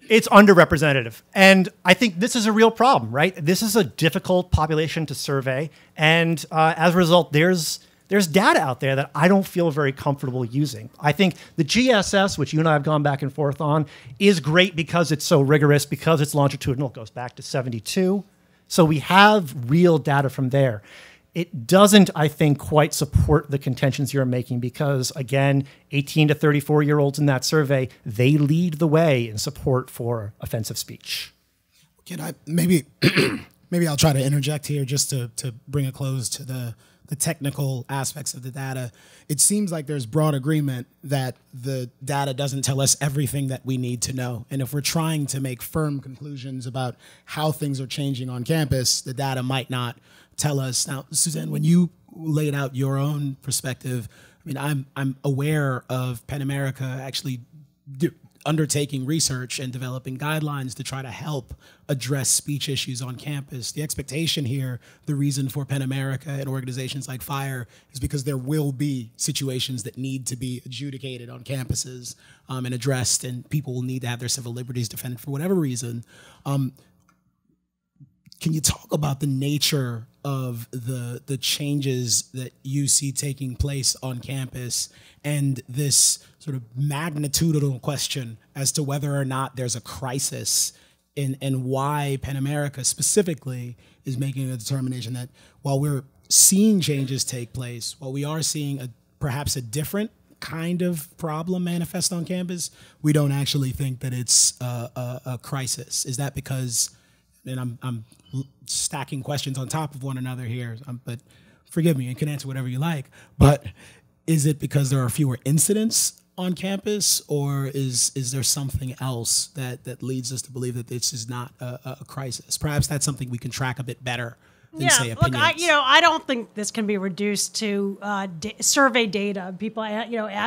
It's underrepresentative. And I think this is a real problem, right? This is a difficult population to survey. And as a result, there's data out there that I don't feel very comfortable using. I think the GSS, which you and I have gone back and forth on, is great because it's so rigorous, because it's longitudinal. It goes back to 72. So we have real data from there. It doesn't, I think, quite support the contentions you're making because, again, 18 to 34-year-olds in that survey, they lead the way in support for offensive speech. Can I maybe I'll try to interject here just to bring a close to the technical aspects of the data. It seems like there's broad agreement that the data doesn't tell us everything that we need to know. And if we're trying to make firm conclusions about how things are changing on campus, the data might not tell us. Now, Suzanne, when you laid out your own perspective, I mean, I'm aware of PEN America actually undertaking research and developing guidelines to try to help address speech issues on campus. The expectation here, the reason for PEN America and organizations like FIRE is because there will be situations that need to be adjudicated on campuses and addressed, and people will need to have their civil liberties defended for whatever reason. Can you talk about the nature of the changes that you see taking place on campus and this sort of magnitudinal question as to whether or not there's a crisis and why PEN America specifically is making a determination that while we're seeing changes take place, while we are seeing perhaps a different kind of problem manifest on campus, we don't actually think that it's a crisis. Is that because... and I'm stacking questions on top of one another here, but forgive me, you can answer whatever you like, but is it because there are fewer incidents on campus, or is there something else that leads us to believe that this is not a crisis? Perhaps that's something we can track a bit better than, say, opinions. Look, I don't think this can be reduced to survey data. People,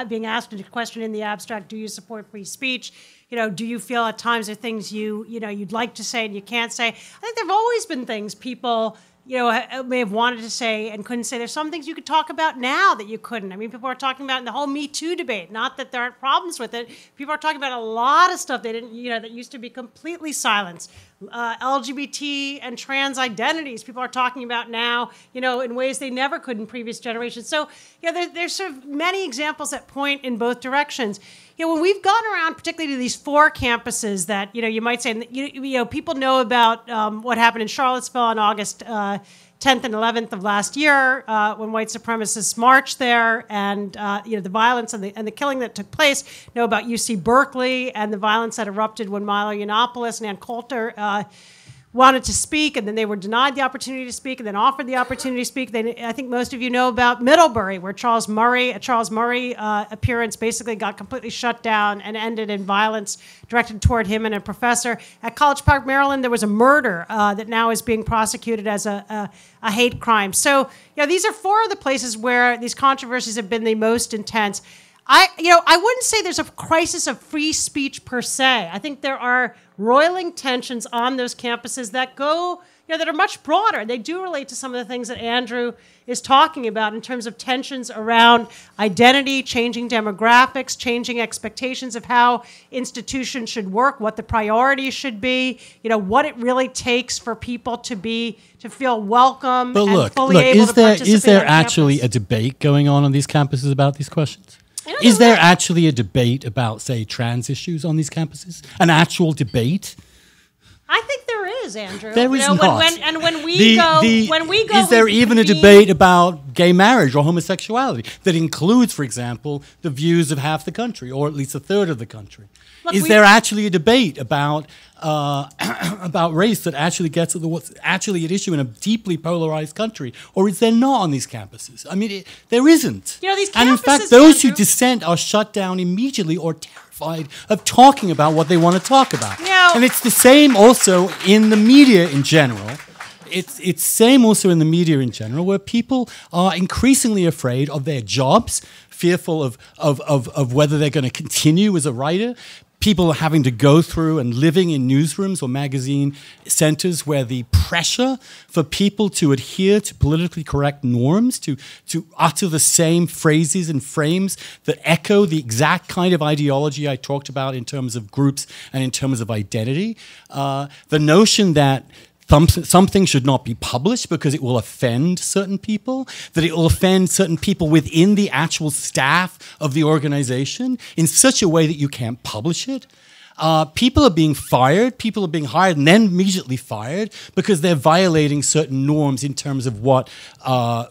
being asked a question in the abstract: do you support free speech? Do you feel at times there are things you'd like to say and you can't say? I think there've always been things people may have wanted to say and couldn't say. There's some things you could talk about now that you couldn't. I mean, people are talking about in the whole Me Too debate, not that there aren't problems with it. People are talking about a lot of stuff they didn't, that used to be completely silenced. LGBT and trans identities, people are talking about now, in ways they never could in previous generations. So, there's sort of many examples that point in both directions. When we've gone around, particularly to these four campuses that, you might say, people know about what happened in Charlottesville on August 10th and 11th of last year when white supremacists marched there, and, the violence and the killing that took place, know about UC Berkeley and the violence that erupted when Milo Yiannopoulos and Ann Coulter wanted to speak, and then they were denied the opportunity to speak, and then offered the opportunity to speak. I think most of you know about Middlebury, where a Charles Murray appearance basically got completely shut down and ended in violence directed toward him and a professor. At College Park, Maryland, there was a murder that now is being prosecuted as a hate crime. So, these are four of the places where these controversies have been the most intense. I wouldn't say there's a crisis of free speech per se. I think there are roiling tensions on those campuses that go, that are much broader. They do relate to some of the things that Andrew is talking about in terms of tensions around identity, changing demographics, changing expectations of how institutions should work, what the priorities should be, what it really takes for people to feel welcome and fully able to participate on campus. Is there actually a debate going on these campuses about these questions? Is there actually a debate about, say, trans issues on these campuses? An actual debate? I think there is, Andrew. There is not. When we go, is there even a debate about gay marriage or homosexuality that includes, for example, the views of half the country, or at least a third of the country? Look, is there actually a debate about race that actually gets at what's actually at issue in a deeply polarized country, or is there not on these campuses? I mean, there isn't. These campuses, and in fact, those who dissent are shut down immediately or terrified of talking about what they want to talk about. And it's the same also in the media in general. It's same also in the media in general, where people are increasingly afraid of their jobs, fearful of whether they're going to continue as a writer. People are having to go through and living in newsrooms or magazine centers where the pressure for people to adhere to politically correct norms, to utter the same phrases and frames that echo the exact kind of ideology I talked about in terms of groups and in terms of identity. The notion that something should not be published because it will offend certain people, that it will offend certain people within the actual staff of the organization in such a way that you can't publish it. People are being fired, people are being hired and then immediately fired because they're violating certain norms in terms of what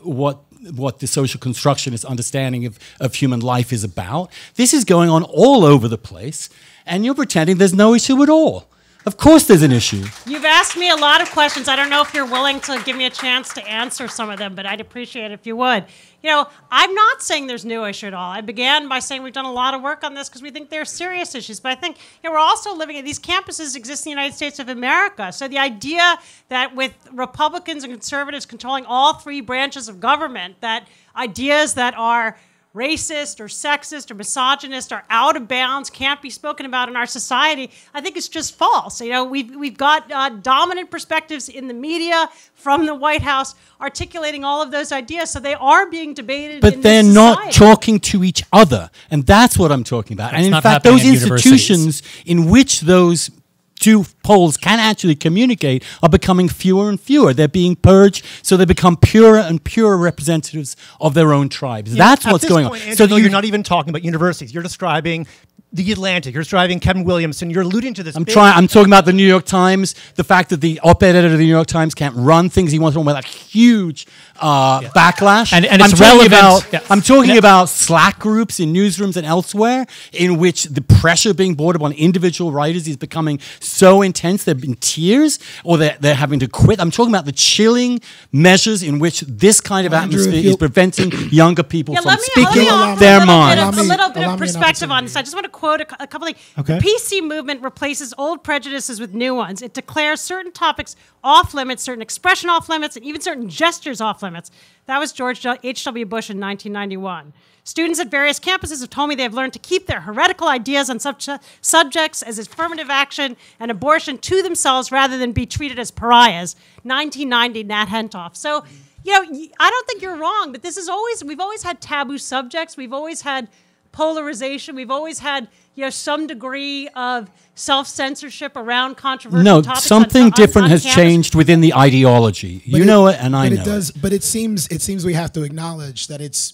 the social constructionist understanding of human life is about. This is going on all over the place, and you're pretending there's no issue at all. Of course there's an issue. You've asked me a lot of questions. I don't know if you're willing to give me a chance to answer some of them, but I'd appreciate it if you would. I'm not saying there's no issue at all. I began by saying we've done a lot of work on this because we think there are serious issues. But I think we're also living in these campuses exist in the United States of America. So the idea that with Republicans and conservatives controlling all three branches of government, that ideas that are racist or sexist or misogynist or out of bounds can't be spoken about in our society, I think it's just false. We've got dominant perspectives in the media from the White House articulating all of those ideas, so they are being debated. But they're not talking to each other, and that's what I'm talking about. And in fact, those institutions in which those two poles can actually communicate are becoming fewer and fewer. They're being purged, so they become purer and purer representatives of their own tribes. That's what's going on. So you're not even talking about universities. You're describing The Atlantic, you're striving Kevin Williamson, you're alluding to this. I'm talking about the New York Times, the fact that the op-ed editor of the New York Times can't run things he wants to run without huge backlash. And it's relevant. I'm talking about Slack groups in newsrooms and elsewhere in which the pressure being brought upon individual writers is becoming so intense they're in tears or they're having to quit. I'm talking about the chilling measures in which this kind of atmosphere is preventing younger people from speaking their minds. A little bit of perspective on this. I just want to quote a couple of things. Okay. The PC movement replaces old prejudices with new ones. It declares certain topics off limits, certain expression off limits, and even certain gestures off limits. That was George H.W. Bush in 1991. Students at various campuses have told me they have learned to keep their heretical ideas on such subjects as affirmative action and abortion to themselves rather than be treated as pariahs. 1990, Nat Hentoff. So, you know, I don't think you're wrong, but this is always, we've always had taboo subjects. We've always had polarization. We've always had, you know, some degree of self-censorship around controversial topics. No, something different has changed within the ideology. You know it, and I know it. But it seems we have to acknowledge that it's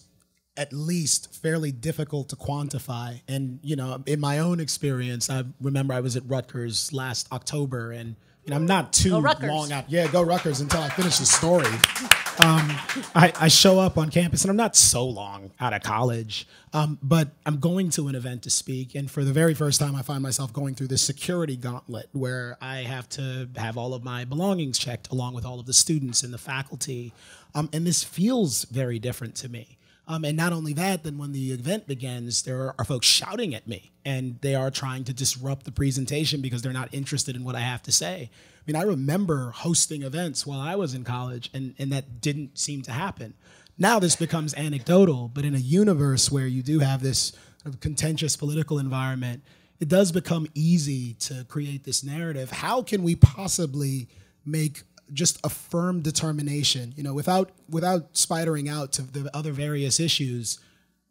at least fairly difficult to quantify. And, you know, in my own experience, I remember I was at Rutgers last October, and I'm not too long out. Yeah, go Rutgers until I finish the story. I show up on campus, and I'm not so long out of college, but I'm going to an event to speak, and for the very first time, I find myself going through this security gauntlet where I have to have all of my belongings checked along with all of the students and the faculty, and this feels very different to me. And not only that, then when the event begins, there are folks shouting at me, and they are trying to disrupt the presentation because they're not interested in what I have to say. I mean, I remember hosting events while I was in college, and that didn't seem to happen. Now this becomes anecdotal, but in a universe where you do have this sort of contentious political environment, it does become easy to create this narrative. How can we possibly make just a firm determination, you know, without spidering out to the other various issues?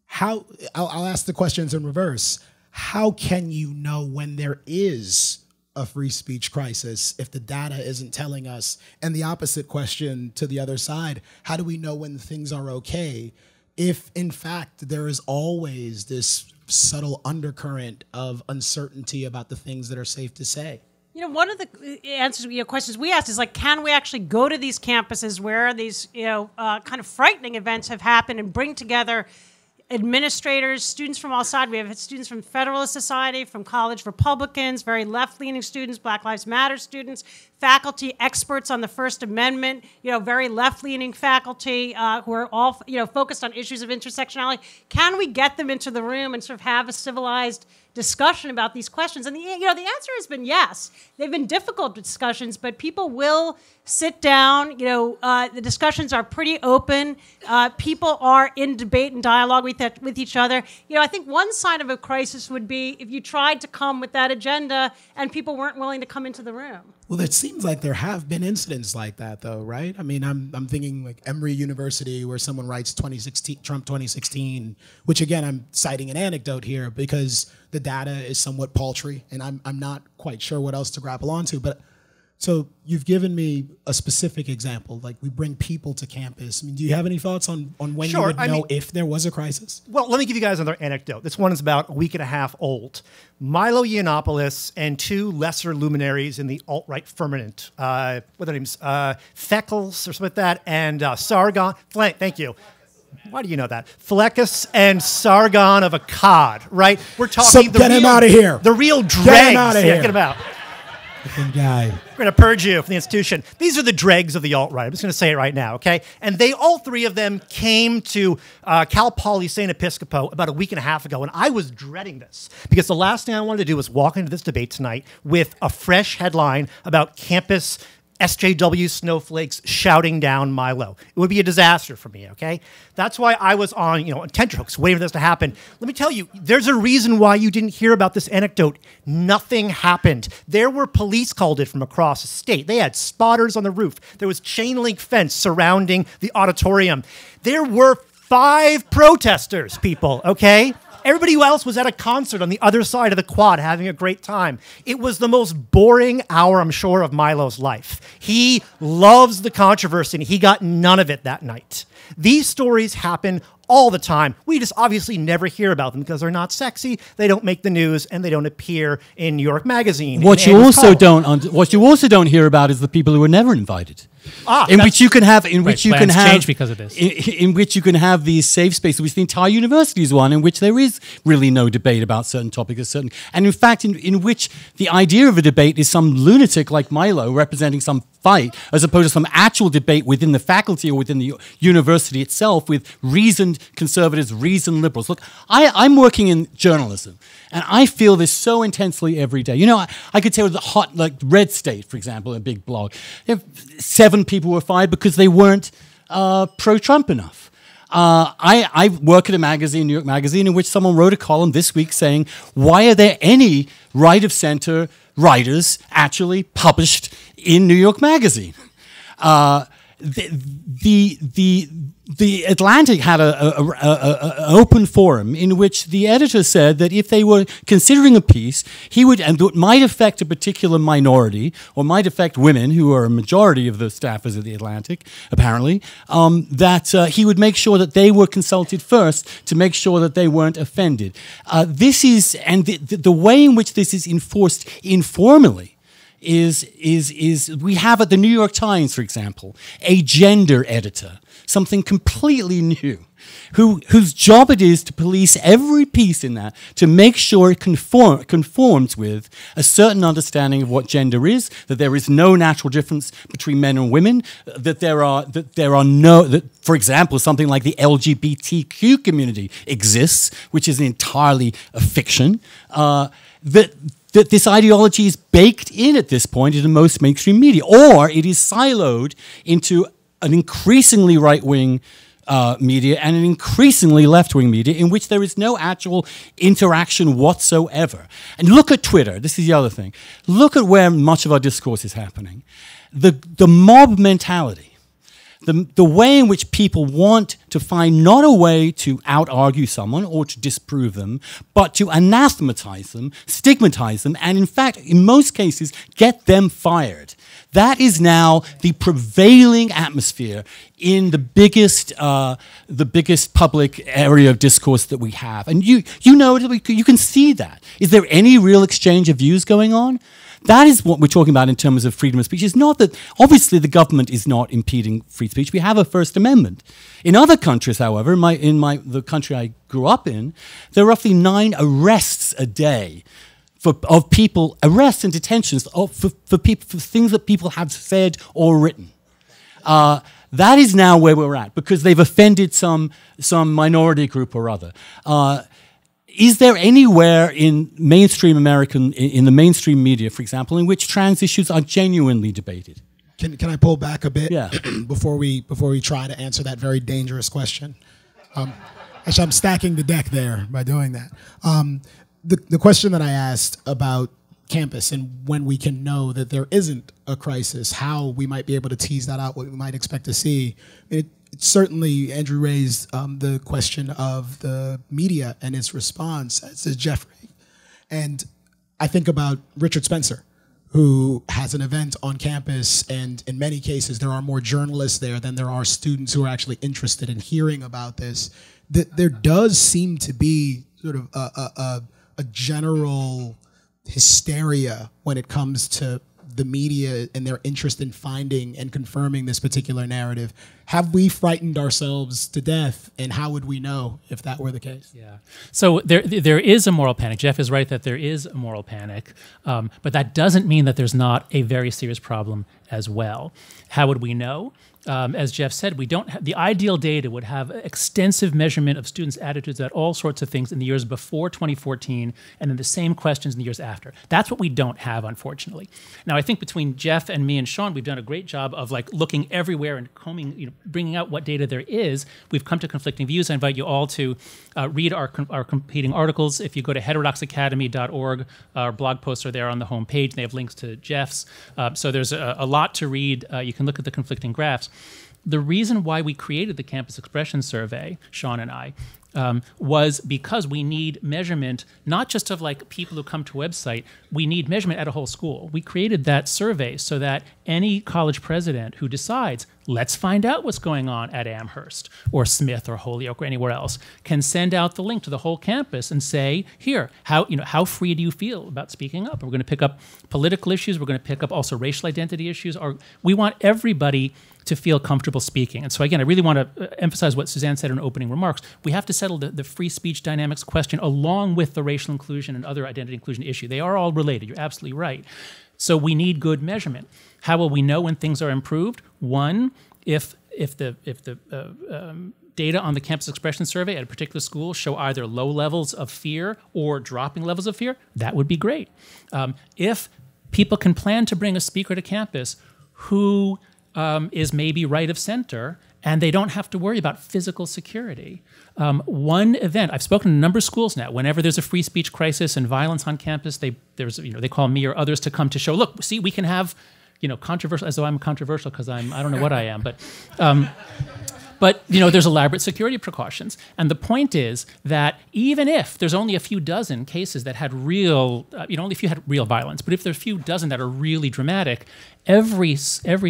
How, I'll ask the questions in reverse. How can you know when there is a free speech crisis if the data isn't telling us? And the opposite question to the other side, how do we know when things are okay if, in fact, there is always this subtle undercurrent of uncertainty about the things that are safe to say? You know, one of the answers, you know, questions we asked is, like, can we actually go to these campuses where these, you know, kind of frightening events have happened and bring together administrators, students from all sides? We have had students from Federalist Society, from College Republicans, very left-leaning students, Black Lives Matter students, faculty experts on the First Amendment, you know, very left-leaning faculty who are all, you know, focused on issues of intersectionality. Can we get them into the room and sort of have a civilized discussion about these questions? And, you know, the answer has been yes. They've been difficult discussions, but people will sit down. You know, the discussions are pretty open. People are in debate and dialogue with each other. You know, I think one sign of a crisis would be if you tried to come with that agenda and people weren't willing to come into the room. Well, it seems like there have been incidents like that, though, right? I mean, I'm thinking like Emory University, where someone writes Trump 2016, which, again, I'm citing an anecdote here because the data is somewhat paltry, and I'm not quite sure what else to grapple onto. But so you've given me a specific example, like we bring people to campus. I mean, do you have any thoughts on when you would know if there was a crisis? Well, let me give you guys another anecdote. This one is about a week and a half old. Milo Yiannopoulos and two lesser luminaries in the alt-right firmament, what are their names? Feckles or something like that, and Sargon. Thank you. Why do you know that? Fleckus and Sargon of Akkad, right? We're talking so get him out of here. The real dregs. Get him out of here. Get him out. Guy. We're going to purge you from the institution. These are the dregs of the alt-right. I'm just going to say it right now, okay? And they, all three of them, came to Cal Poly San Episcopo about a week and a half ago, and I was dreading this because the last thing I wanted to do was walk into this debate tonight with a fresh headline about campus SJW snowflakes shouting down Milo. It would be a disaster for me, okay? That's why I was on, you know, tenterhooks waiting for this to happen. Let me tell you, there's a reason why you didn't hear about this anecdote. Nothing happened. There were police called it from across the state. They had spotters on the roof. There was chain link fence surrounding the auditorium. There were 5 protesters, people, okay? Everybody else was at a concert on the other side of the quad having a great time. It was the most boring hour, I'm sure, of Milo's life. He loves the controversy, and he got none of it that night. These stories happen all the time. We just obviously never hear about them because they're not sexy, they don't make the news, and they don't appear in New York Magazine. What you also don't hear about is the people who are never invited. In which you can have these safe spaces, which the entire university is one, in which there is really no debate about certain topics, and in fact, in which the idea of a debate is some lunatic like Milo representing some fight, as opposed to some actual debate within the faculty or within the university itself with reasoned conservatives, reasoned liberals. Look, I'm working in journalism, and I feel this so intensely every day. You know, I could say with the hot, like Red State, for example, a big blog, if 7 people were fired because they weren't pro-Trump enough. I work at a magazine, New York Magazine, in which someone wrote a column this week saying, why are there any right-of-center writers actually published in New York Magazine? The Atlantic had an open forum in which the editor said that if they were considering a piece, he would, and it might affect a particular minority or might affect women, who are a majority of the staffers at the Atlantic, apparently, that he would make sure that they were consulted first to make sure that they weren't offended. This is, and the way in which this is enforced informally is we have at the New York Times, for example, a gender editor, something completely new, whose job it is to police every piece in that, to make sure it conforms with a certain understanding of what gender is, that there is no natural difference between men and women, that for example, something like the LGBTQ community exists, which is entirely a fiction, that this ideology is baked in at this point into most mainstream media, or it is siloed into an increasingly right-wing media and an increasingly left-wing media in which there is no actual interaction whatsoever. And look at Twitter. This is the other thing. Look at where much of our discourse is happening. The mob mentality, the way in which people want to find not a way to out-argue someone or to disprove them, but to anathematize them, stigmatize them, and in fact, in most cases, get them fired. That is now the prevailing atmosphere in the biggest public area of discourse that we have, and you know, you can see that. Is there any real exchange of views going on? That is what we're talking about in terms of freedom of speech. It's not that, obviously, the government is not impeding free speech. We have a First Amendment. In other countries, however, in the country I grew up in, there are roughly 9 arrests a day of people, arrests and detentions for things that people have said or written. That is now where we're at, because they've offended some minority group or other. Is there anywhere in mainstream American, in the mainstream media, for example, in which trans issues are genuinely debated? Can I pull back a bit, yeah, before we try to answer that very dangerous question? Actually, I'm stacking the deck there by doing that. The question that I asked about campus and when we can know that there isn't a crisis, how we might be able to tease that out, what we might expect to see. It certainly, Andrew raised the question of the media and its response, as is Jeffrey. And I think about Richard Spencer, who has an event on campus, and in many cases there are more journalists there than there are students who are actually interested in hearing about this. There does seem to be sort of a general hysteria when it comes to the media and their interest in finding and confirming this particular narrative. Have we frightened ourselves to death, and how would we know if that were the case? Yeah. So there is a moral panic. Jeff is right that there is a moral panic, but that doesn't mean that there's not a very serious problem as well. How would we know? As Jeff said, we don't have, the ideal data would have extensive measurement of students' attitudes about all sorts of things in the years before 2014, and then the same questions in the years after. That's what we don't have, unfortunately. Now, I think between Jeff and me and Sean, we've done a great job of like looking everywhere and combing, you know, bringing out what data there is. We've come to conflicting views. I invite you all to read our competing articles. If you go to heterodoxacademy.org, our blog posts are there on the homepage. They have links to Jeff's. So there's a lot to read. You can look at the conflicting graphs. The reason why we created the Campus Expression Survey, Sean and I, was because we need measurement, not just of like people who come to a website, we need measurement at a whole school. We created that survey so that any college president who decides, let's find out what's going on at Amherst or Smith or Holyoke or anywhere else, can send out the link to the whole campus and say, here, how free do you feel about speaking up? We're going to pick up political issues. We're going to pick up also racial identity issues. Or we want everybody to feel comfortable speaking. And so again, I really want to emphasize what Suzanne said in her opening remarks. We have to settle the free speech dynamics question along with the racial inclusion and other identity inclusion issue. They are all related. You're absolutely right. So we need good measurement. How will we know when things are improved? One, if the data on the campus expression survey at a particular school show either low levels of fear or dropping levels of fear, that would be great. If people can plan to bring a speaker to campus who is maybe right of center, and they don't have to worry about physical security. One event, I've spoken to a number of schools now, whenever there's a free speech crisis and violence on campus, they call me or others to come to show, look, see, we can have, controversial, as though I'm controversial because I don't know what I am, but there's elaborate security precautions. And the point is that even if there's only a few dozen cases that had real, only if you had real violence, but if there's a few dozen that are really dramatic, every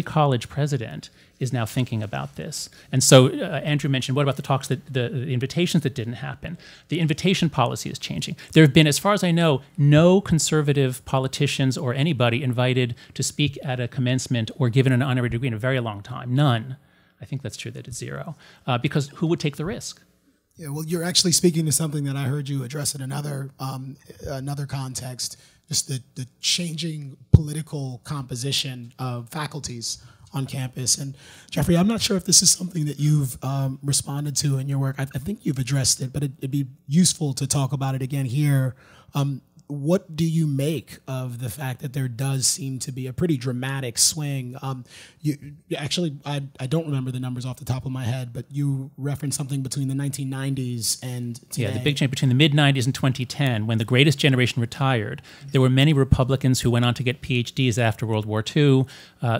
college president is now thinking about this. And so Andrew mentioned, what about the talks, the invitations that didn't happen? The invitation policy is changing. There have been, as far as I know, no conservative politicians or anybody invited to speak at a commencement or given an honorary degree in a very long time, none. I think that's true that it's zero, because who would take the risk? Yeah, well, you're actually speaking to something that I heard you address in another context, just the changing political composition of faculties on campus. And Jeffrey, I'm not sure if this is something that you've responded to in your work. I think you've addressed it, but it'd be useful to talk about it again here. What do you make of the fact that there does seem to be a pretty dramatic swing? I don't remember the numbers off the top of my head, but you referenced something between the 1990s and today. Yeah, the big change between the mid-90s and 2010, when the greatest generation retired, there were many Republicans who went on to get PhDs after World War II,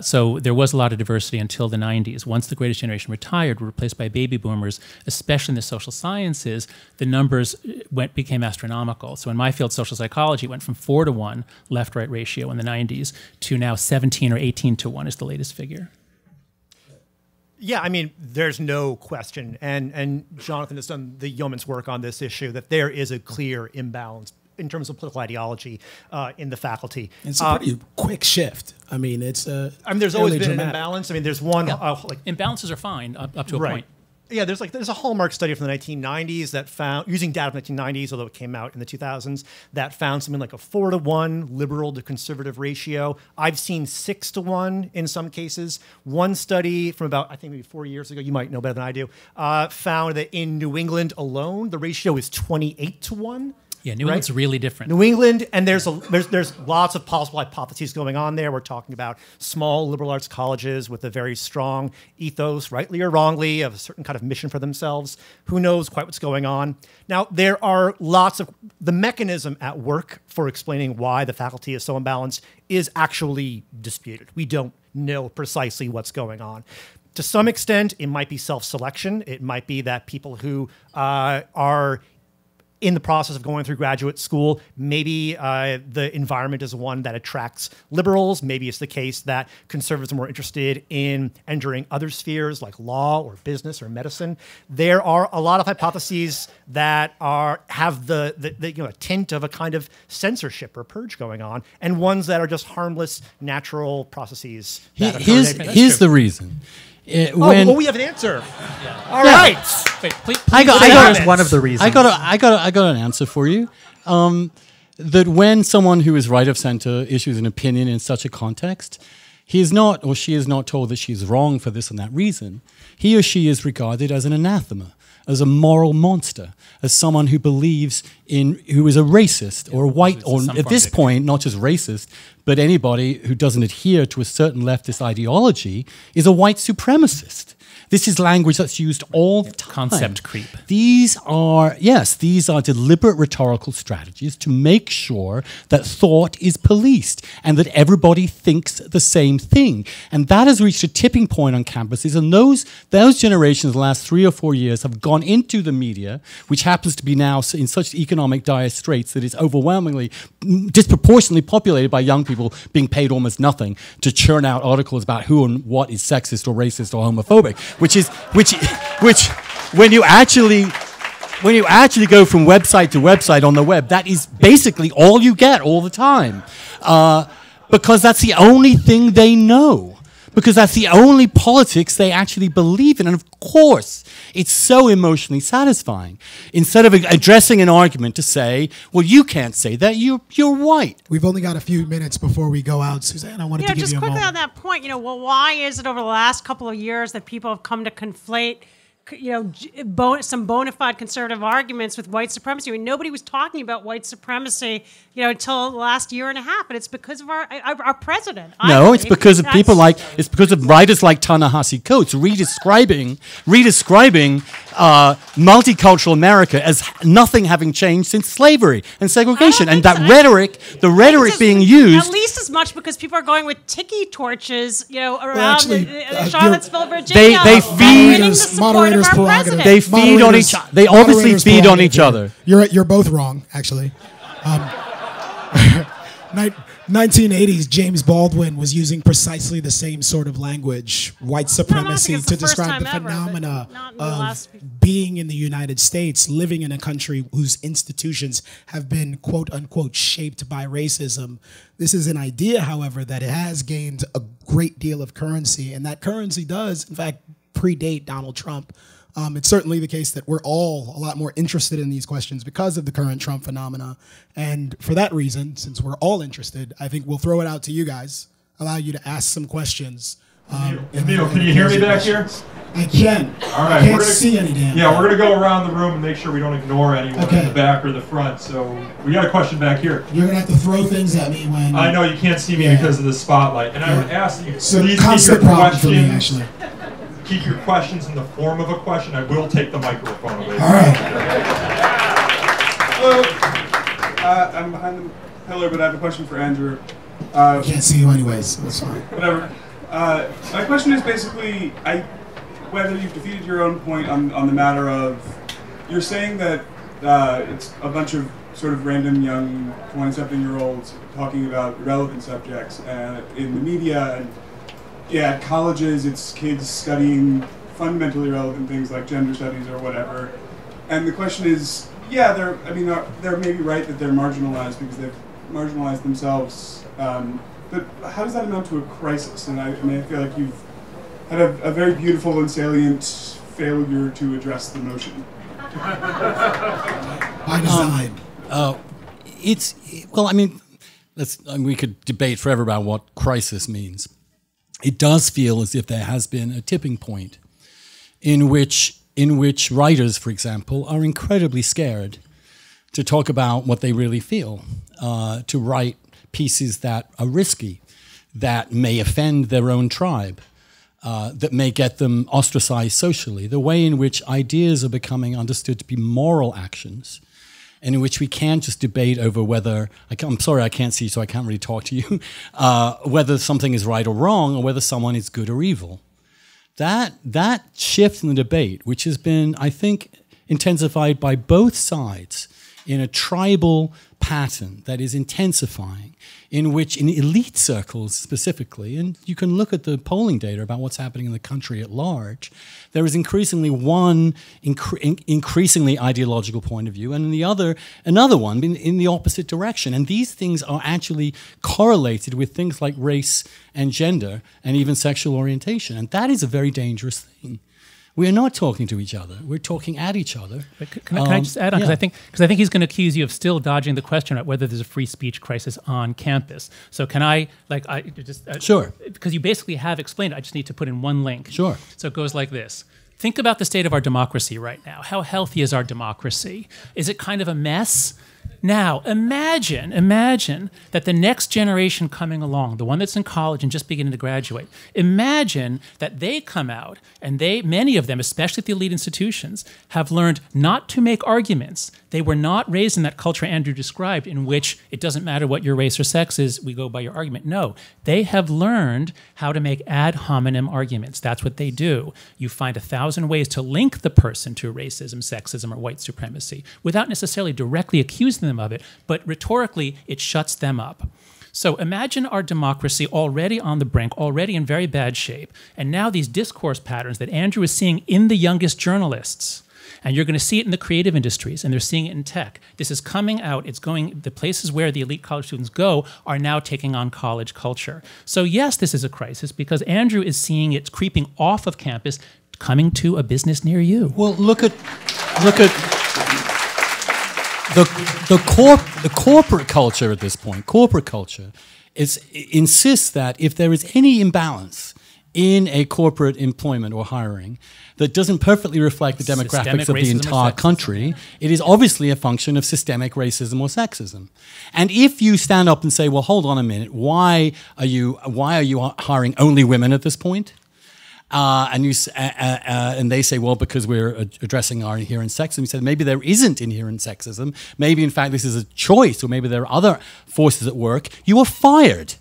so there was a lot of diversity until the 90s. Once the greatest generation retired, were replaced by baby boomers, especially in the social sciences, the numbers became astronomical. So in my field, social psychology, it went from 4-to-1 left-right ratio in the 90s to now 17 or 18-to-1 is the latest figure. Yeah, I mean, there's no question, and Jonathan has done the yeoman's work on this issue, that there is a clear imbalance in terms of political ideology in the faculty. It's a pretty quick shift. I mean, there's always been dramatic. An imbalance. I mean, there's one... Yeah. Imbalances are fine up to a point. Yeah, there's a Hallmark study from the 1990s that found, using data from the 1990s, although it came out in the 2000s, that found something like a 4-to-1 liberal to conservative ratio. I've seen 6-to-1 in some cases. One study from about, I think maybe 4 years ago, you might know better than I do, found that in New England alone, the ratio is 28-to-1. Yeah, New England's really different. New England, and there's lots of possible hypotheses going on there. We're talking about small liberal arts colleges with a very strong ethos, rightly or wrongly, of a certain kind of mission for themselves. Who knows quite what's going on? Now, there are lots of... The mechanism at work for explaining why the faculty is so imbalanced is actually disputed. We don't know precisely what's going on. To some extent, it might be self-selection. It might be that people who are... in the process of going through graduate school, maybe the environment is one that attracts liberals. Maybe it's the case that conservatives are more interested in entering other spheres like law or business or medicine. There are a lot of hypotheses that have the tint of a kind of censorship or purge going on, and ones that are just harmless, natural processes. Here's the reason. We have an answer. Yeah. All right. Wait, please I got one of the reasons. I got an answer for you. That when someone who is right of center issues an opinion in such a context, he is not, or she is not, told that she's wrong for this and that reason. He or she is regarded as an anathema, as a moral monster, as someone who believes in, who is a racist, or a white, or at this point, not just racist, but anybody who doesn't adhere to a certain leftist ideology is a white supremacist. This is language that's used all the time. Concept creep. These are deliberate rhetorical strategies to make sure that thought is policed and that everybody thinks the same thing. And that has reached a tipping point on campuses. And those generations, the last 3 or 4 years, have gone into the media, which happens to be now in such economic dire straits that it's overwhelmingly, disproportionately populated by young people people being paid almost nothing to churn out articles about who and what is sexist or racist or homophobic, which when you actually go from website to website on the web, that is basically all you get all the time, because that's the only thing they know. Because that's the only politics they actually believe in. And of course, it's so emotionally satisfying. Instead of addressing an argument to say, well, you can't say that, you're white. We've only got a few minutes before we go out, Suzanne. I wanted to give you a moment. Just quickly on that point, well, why is it over the last couple of years that people have come to conflate some bona fide conservative arguments with white supremacy? I mean, nobody was talking about white supremacy, until the last year and a half, and it's because of our president. No, it's because of it's because of writers like Ta-Nehisi Coates redescribing multicultural America as nothing having changed since slavery and segregation, and that rhetoric, the rhetoric being used, at least as much because people are going with tiki torches, around Charlottesville, Virginia. They obviously feed on each other. You're both wrong, actually. 1980s James Baldwin was using precisely the same sort of language, white supremacy, to describe the phenomena of being in the United States, living in a country whose institutions have been quote unquote shaped by racism. This is an idea, however, that it has gained a great deal of currency, and that currency does, in fact, predate Donald Trump. It's certainly the case that we're all a lot more interested in these questions because of the current Trump phenomena. And for that reason, since we're all interested, I think we'll throw it out to you guys, allow you to ask some questions. Camille, can you hear me back here? I can. All right, I can't see any damn. Yeah, we're going to go around the room and make sure we don't ignore anyone in the back or the front. So we got a question back here. You're going to have to throw things at me when... I know, you can't see me because of the spotlight. And I would ask you, so please keep your questions... Keep your questions in the form of a question. I will take the microphone away. All right. Hello. I'm behind the pillar, but I have a question for Andrew. I can't see you anyways. That's fine. Whatever. My question is basically whether you've defeated your own point on the matter of, you're saying that it's a bunch of sort of random young 20-something-year-olds talking about irrelevant subjects in the media and... Yeah, at colleges, it's kids studying fundamentally relevant things like gender studies or whatever. And the question is, yeah, they're maybe right that they're marginalized because they've marginalized themselves. But how does that amount to a crisis? And I feel like you've had a very beautiful and salient failure to address the notion. By design. We could debate forever about what crisis means. It does feel as if there has been a tipping point in which writers, for example, are incredibly scared to talk about what they really feel, to write pieces that are risky, that may offend their own tribe, that may get them ostracized socially. The way in which ideas are becoming understood to be moral actions, and in which we can just debate over whether, I'm sorry, I can't see, so I can't really talk to you, whether something is right or wrong, or whether someone is good or evil. That shift in the debate, which has been, I think, intensified by both sides in a tribal pattern that is intensifying, in which in elite circles specifically, and you can look at the polling data about what's happening in the country at large, there is increasingly one increasingly ideological point of view, and in the other, another one in the opposite direction. And these things are actually correlated with things like race and gender and even sexual orientation. And that is a very dangerous thing. We're not talking to each other. We're talking at each other. Can I just add on? Because I think he's going to accuse you of still dodging the question about whether there's a free speech crisis on campus. So can I, sure. Because you basically have explained it. I just need to put in one link. Sure. So it goes like this. Think about the state of our democracy right now. How healthy is our democracy? Is it kind of a mess? Now, imagine that the next generation coming along, the one that's in college and just beginning to graduate, imagine that they come out and many of them, especially at the elite institutions, have learned not to make arguments. They were not raised in that culture Andrew described in which it doesn't matter what your race or sex is, we go by your argument. No, they have learned how to make ad hominem arguments. That's what they do. You find 1,000 ways to link the person to racism, sexism, or white supremacy without necessarily directly accusing them of it, but rhetorically, it shuts them up. So imagine our democracy already on the brink, already in very bad shape, and now these discourse patterns that Andrew is seeing in the youngest journalists, and you're going to see it in the creative industries, and they're seeing it in tech. This is coming out. It's going, the places where the elite college students go are now taking on college culture. So yes, this is a crisis because Andrew is seeing it creeping off of campus, coming to a business near you. Well, look at the corporate culture at this point. Corporate culture insists that if there is any imbalance in a corporate employment or hiring that doesn't perfectly reflect the demographics of the entire country, it is obviously a function of systemic racism or sexism. And if you stand up and say, well, hold on a minute, why are you hiring only women at this point? And they say, well, because we're addressing our inherent sexism. You said maybe there isn't inherent sexism. Maybe, in fact, this is a choice, or maybe there are other forces at work. You are fired.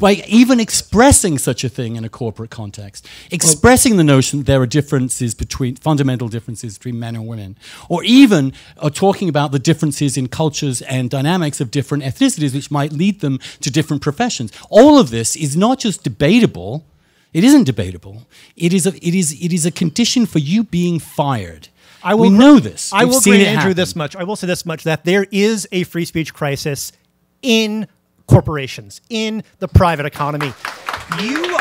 By even expressing such a thing in a corporate context, expressing the notion that there are differences between, fundamental differences between men and women, or even talking about the differences in cultures and dynamics of different ethnicities which might lead them to different professions. All of this is not just debatable, it isn't debatable, it is a condition for you being fired. We know this. I will agree, Andrew, this much. I will say this much, that there is a free speech crisis in corporations, in the private economy. You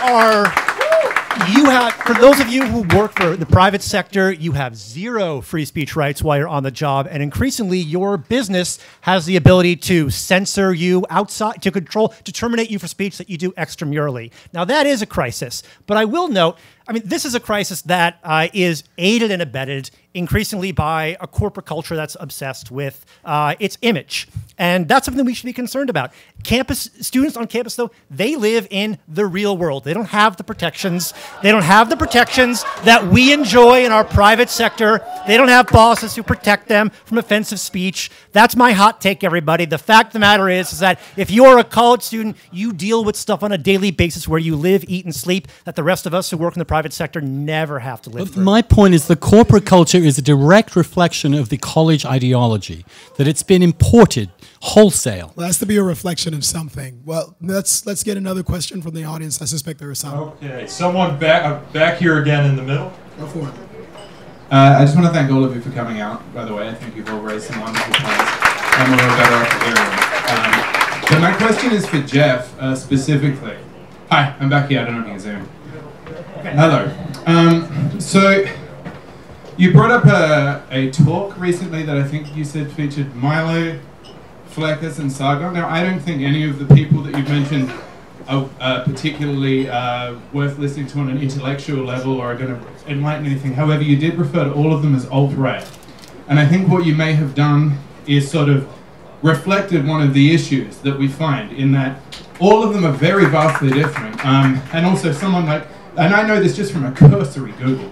have, for those of you who work for the private sector, you have zero free speech rights while you're on the job, and increasingly your business has the ability to censor you outside, to control, to terminate you for speech that you do extramurally. Now that is a crisis, but I will note, I mean, this is a crisis that is aided and abetted increasingly by a corporate culture that's obsessed with its image. And that's something we should be concerned about. Campus students on campus, though, they live in the real world. They don't have the protections. They don't have the protections that we enjoy in our private sector. They don't have bosses who protect them from offensive speech. That's my hot take, everybody. The fact of the matter is that if you're a college student, you deal with stuff on a daily basis where you live, eat, and sleep that the rest of us who work in the private sector never have to live through. My point is the corporate culture is a direct reflection of the college ideology, that it's been imported wholesale. Well, it has to be a reflection of something. Well, let's get another question from the audience. I suspect there is some. Okay, someone back here again in the middle. Go for it. I just want to thank all of you for coming out, by the way. I think you've all raised some wonderful points. I'm a little better off hearing. But my question is for Jeff, specifically. Hi, I'm back here. I don't know if you can Zoom. Hello. So you brought up a talk recently that I think you said featured Milo, Fleckers, and Sagar. Now, I don't think any of the people that you've mentioned are particularly worth listening to on an intellectual level or are going to enlighten anything. However, you did refer to all of them as alt-right. And I think what you may have done is sort of reflected one of the issues that we find in that all of them are very vastly different. And also someone like, and I know this just from a cursory Google,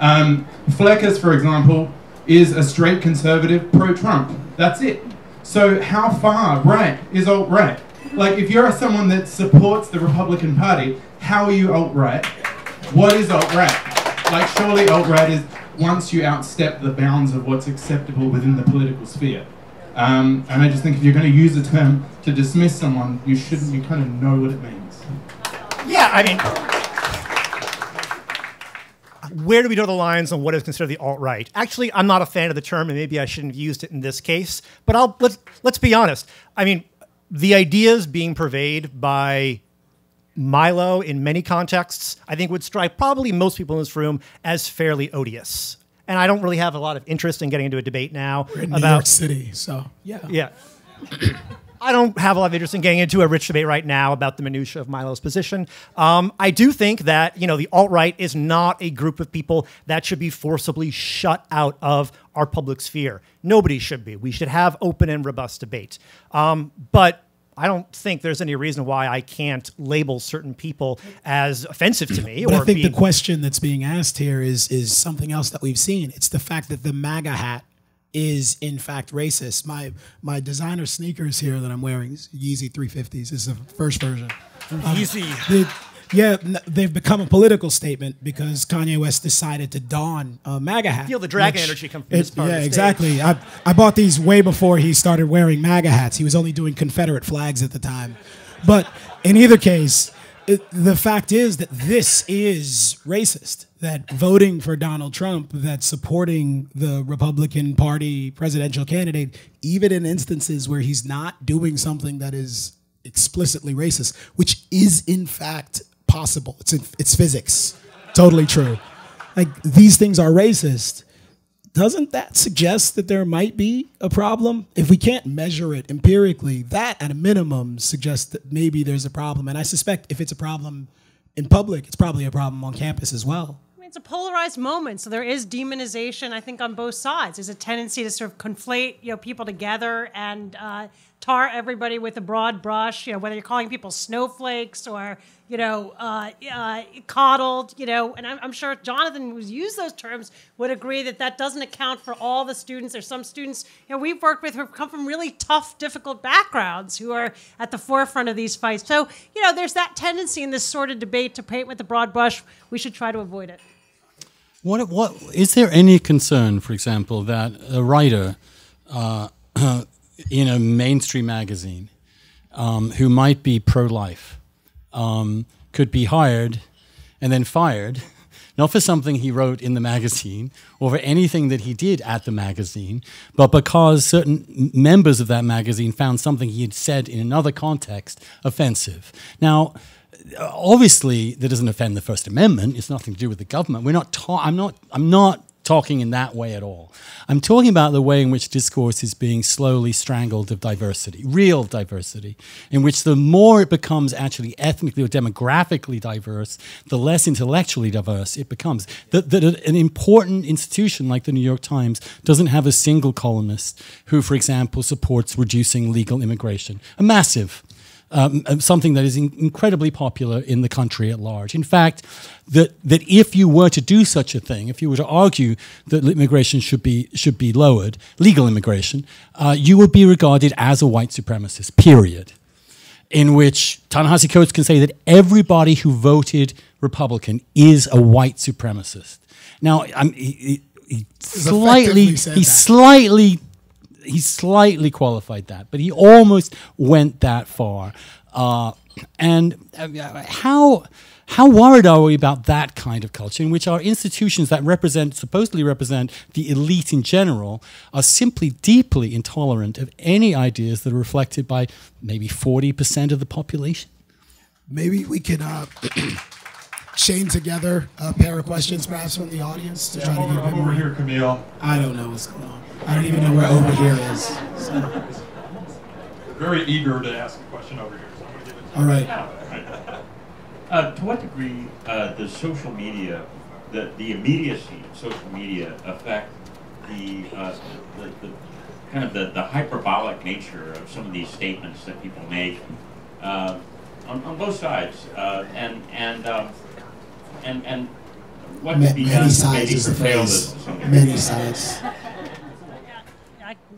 Fleckers, for example, is a straight conservative pro-Trump. That's it. So how far right is alt-right? Like, if you're someone that supports the Republican Party, how are you alt-right? What is alt-right? Like, surely alt-right is once you outstep the bounds of what's acceptable within the political sphere. And I just think if you're going to use a term to dismiss someone, you shouldn't, you kind of know what it means. Yeah, I mean, where do we draw the lines on what is considered the alt-right? Actually, I'm not a fan of the term, and maybe I shouldn't have used it in this case, but let's be honest. I mean, the ideas being purveyed by Milo in many contexts, I think, would strike probably most people in this room as fairly odious. And I don't really have a lot of interest in getting into a debate now. We're in New York City, so yeah. Yeah. I don't have a lot of interest in getting into a rich debate right now about the minutia of Milo's position. I do think that, you know, the alt-right is not a group of people that should be forcibly shut out of our public sphere. Nobody should be. We should have open and robust debate. But I don't think there's any reason why I can't label certain people as offensive to me. But I think the question that's being asked here is something else that we've seen. It's the fact that the MAGA hat is in fact racist. My designer sneakers here that I'm wearing, Yeezy 350s, is the first version. Yeezy. Yeah, they've become a political statement because Kanye West decided to don a MAGA hat. Feel the dragon energy come from this part of the stage. Exactly. I bought these way before he started wearing MAGA hats. He was only doing Confederate flags at the time. But in either case, the fact is that this is racist, that voting for Donald Trump, that supporting the Republican Party presidential candidate, even in instances where he's not doing something that is explicitly racist, which is in fact possible. It's physics. Totally true. Like, these things are racist. Doesn't that suggest that there might be a problem? If we can't measure it empirically, that at a minimum suggests that maybe there's a problem. And I suspect if it's a problem in public, it's probably a problem on campus as well. I mean, it's a polarized moment, so there is demonization, I think, on both sides. There's a tendency to sort of conflate, you know, people together and tar everybody with a broad brush, you know, whether you're calling people snowflakes or, you know, coddled, you know, and I'm sure Jonathan, who's used those terms, would agree that that doesn't account for all the students. There's some students, you know, we've worked with who come from really tough, difficult backgrounds who are at the forefront of these fights. So, you know, there's that tendency in this sort of debate to paint with a broad brush. We should try to avoid it. What is there any concern, for example, that a writer in a mainstream magazine who might be pro-life could be hired and then fired, not for something he wrote in the magazine or for anything that he did at the magazine, but because certain members of that magazine found something he had said in another context offensive. Now, obviously, that doesn't offend the First Amendment. It's nothing to do with the government. We're not I'm not talking in that way at all. I'm talking about the way in which discourse is being slowly strangled of diversity, real diversity, in which the more it becomes actually ethnically or demographically diverse, the less intellectually diverse it becomes. That an important institution like the New York Times doesn't have a single columnist who, for example, supports reducing legal immigration. A massive something that is incredibly popular in the country at large. In fact, that if you were to do such a thing, if you were to argue that immigration should be lowered, legal immigration, you would be regarded as a white supremacist, period. In which Ta-Nehisi Coates can say that everybody who voted Republican is a white supremacist. Now, he slightly qualified that, but he almost went that far. How worried are we about that kind of culture in which our institutions that supposedly represent the elite in general are simply deeply intolerant of any ideas that are reflected by maybe 40% of the population? Maybe we can chain together a pair of questions perhaps from the audience to try to get a bit over here, Camille. I don't know what's going on. I don't even know where over here is. So. Very eager to ask a question over here. So I'm going to give it to you. All right. To what degree does social media, the immediacy of social media, affect the kind of the hyperbolic nature of some of these statements that people make on both sides, and what could be done to maybe curtail this? Many sides.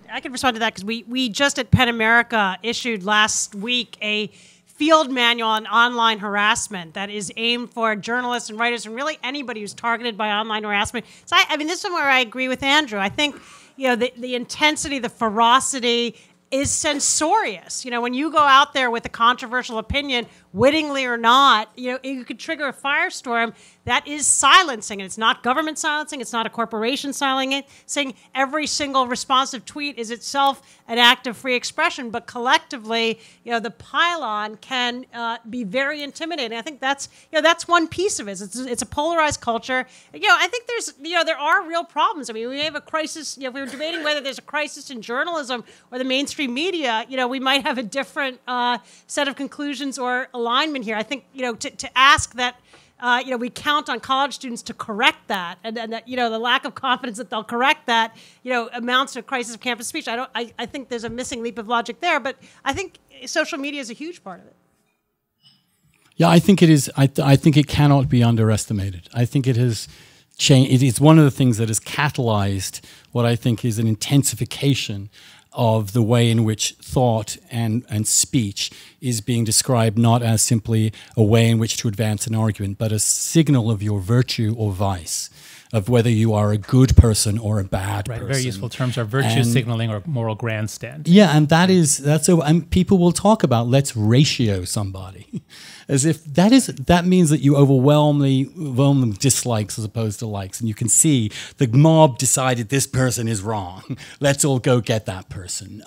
I can respond to that because we just at PEN America issued last week a field manual on online harassment that is aimed for journalists and writers and really anybody who's targeted by online harassment. So, I mean, this is where I agree with Andrew. I think, you know, the intensity, the ferocity is censorious. You know, when you go out there with a controversial opinion, wittingly or not, you know, you could trigger a firestorm. That is silencing, and it's not government silencing, it's not a corporation silencing it. Saying every single responsive tweet is itself an act of free expression, but collectively, you know, the pylon can be very intimidating. I think that's, you know, that's one piece of it. It's a polarized culture. You know, I think there's, you know, there are real problems. I mean, we have a crisis. You know, if we were debating whether there's a crisis in journalism or the mainstream media, you know, we might have a different set of conclusions or alignment here. I think, you know, to ask that, you know, we count on college students to correct that, and that, you know, the lack of confidence that they'll correct that, you know, amounts to a crisis of campus speech. I think there's a missing leap of logic there, but I think social media is a huge part of it. Yeah, I think it is. I think it cannot be underestimated. I think it has changed. It is one of the things that has catalyzed what I think is an intensification of the way in which thought and speech is being described not as simply a way in which to advance an argument, but a signal of your virtue or vice, of whether you are a good person or a bad person. Very useful terms are virtue signaling or moral grandstand. Yeah, and and people will talk about let's ratio somebody, as if that means that you overwhelm them dislikes as opposed to likes, and you can see the mob decided this person is wrong. Let's all go get that person.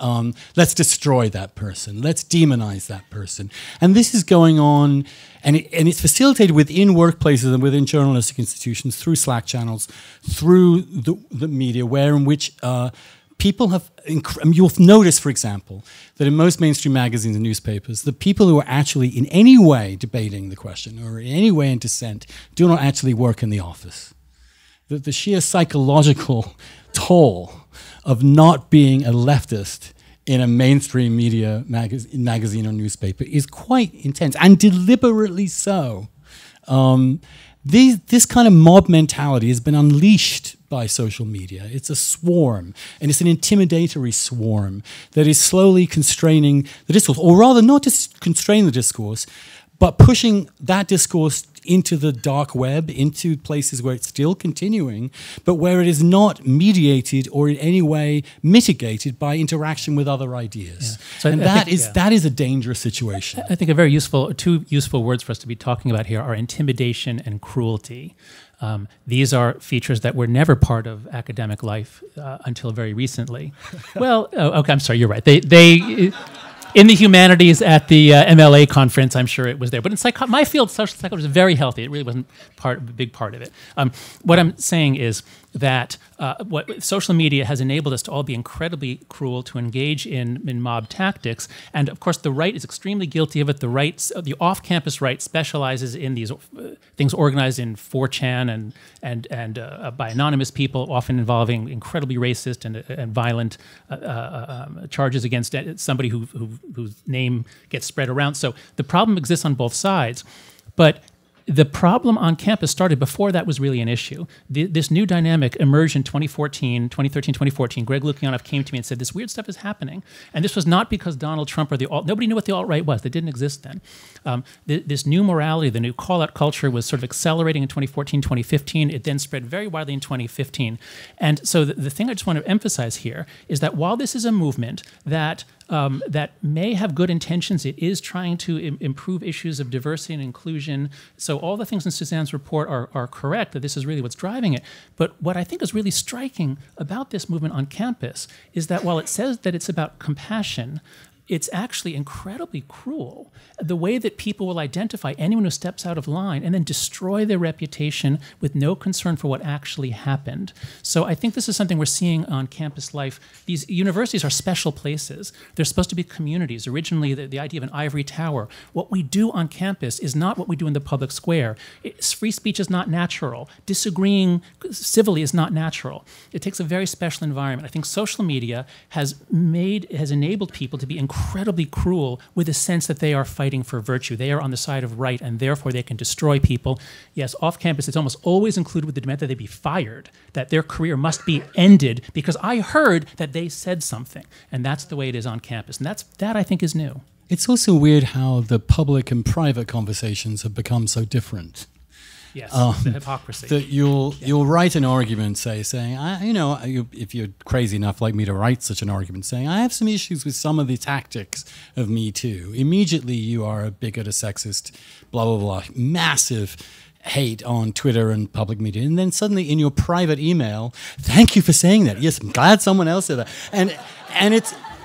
Let's destroy that person. Let's demonize that person. And this is going on. And it's facilitated within workplaces and within journalistic institutions through Slack channels, through the media, where in which people have... You'll notice, for example, that in most mainstream magazines and newspapers, the people who are actually in any way debating the question or in any way in dissent do not actually work in the office. The sheer psychological toll of not being a leftist in a mainstream media magazine or newspaper is quite intense, and deliberately so. This kind of mob mentality has been unleashed by social media. It's a swarm, and it's an intimidatory swarm that is slowly constraining the discourse, or rather not just constrain the discourse, but pushing that discourse into the dark web, into places where it's still continuing, but where it is not mediated or in any way mitigated by interaction with other ideas. Yeah. So that is a dangerous situation. I think two useful words for us to be talking about here are intimidation and cruelty. These are features that were never part of academic life until very recently. Well, oh, okay, I'm sorry, you're right. In the humanities at the MLA conference, I'm sure it was there. But in my field, social psychology was very healthy. It really wasn't a big part of it. What I'm saying is that what social media has enabled us to all be incredibly cruel, to engage in mob tactics. And of course, the right is extremely guilty of it. The off-campus right specializes in these things organized in 4chan and by anonymous people, often involving incredibly racist and violent charges against somebody whose name gets spread around. So the problem exists on both sides, but the problem on campus started before that was really an issue. This new dynamic emerged in 2013, 2014. Greg Lukianoff came to me and said, this weird stuff is happening. And this was not because Donald Trump or the alt, nobody knew what the alt-right was. They didn't exist then. This new morality, the new call-out culture was sort of accelerating in 2014, 2015. It then spread very widely in 2015. And so the thing I just want to emphasize here is that while this is a movement that may have good intentions. It is trying to improve issues of diversity and inclusion. So all the things in Suzanne's report are correct, that this is really what's driving it. But what I think is really striking about this movement on campus is that while it says that it's about compassion, it's actually incredibly cruel. The way that people will identify anyone who steps out of line and then destroy their reputation with no concern for what actually happened. So I think this is something we're seeing on campus life. These universities are special places. They're supposed to be communities. Originally, the idea of an ivory tower. What we do on campus is not what we do in the public square. Free speech is not natural. Disagreeing civilly is not natural. It takes a very special environment. I think social media has enabled people to be incredibly cruel with a sense that they are fighting for virtue. They are on the side of right, and therefore they can destroy people. Yes, off campus, it's almost always included with the demand that they be fired, that their career must be ended because I heard that they said something. And that's the way it is on campus. And that I think is new. It's also weird how the public and private conversations have become so different. Yes, the hypocrisy. That you'll write an argument, saying, if you're crazy enough like me to write such an argument, saying, I have some issues with some of the tactics of Me Too. Immediately you are a bigot, a sexist, blah, blah, blah, massive hate on Twitter and public media. And then suddenly in your private email, thank you for saying that. Yes, I'm glad someone else said that. And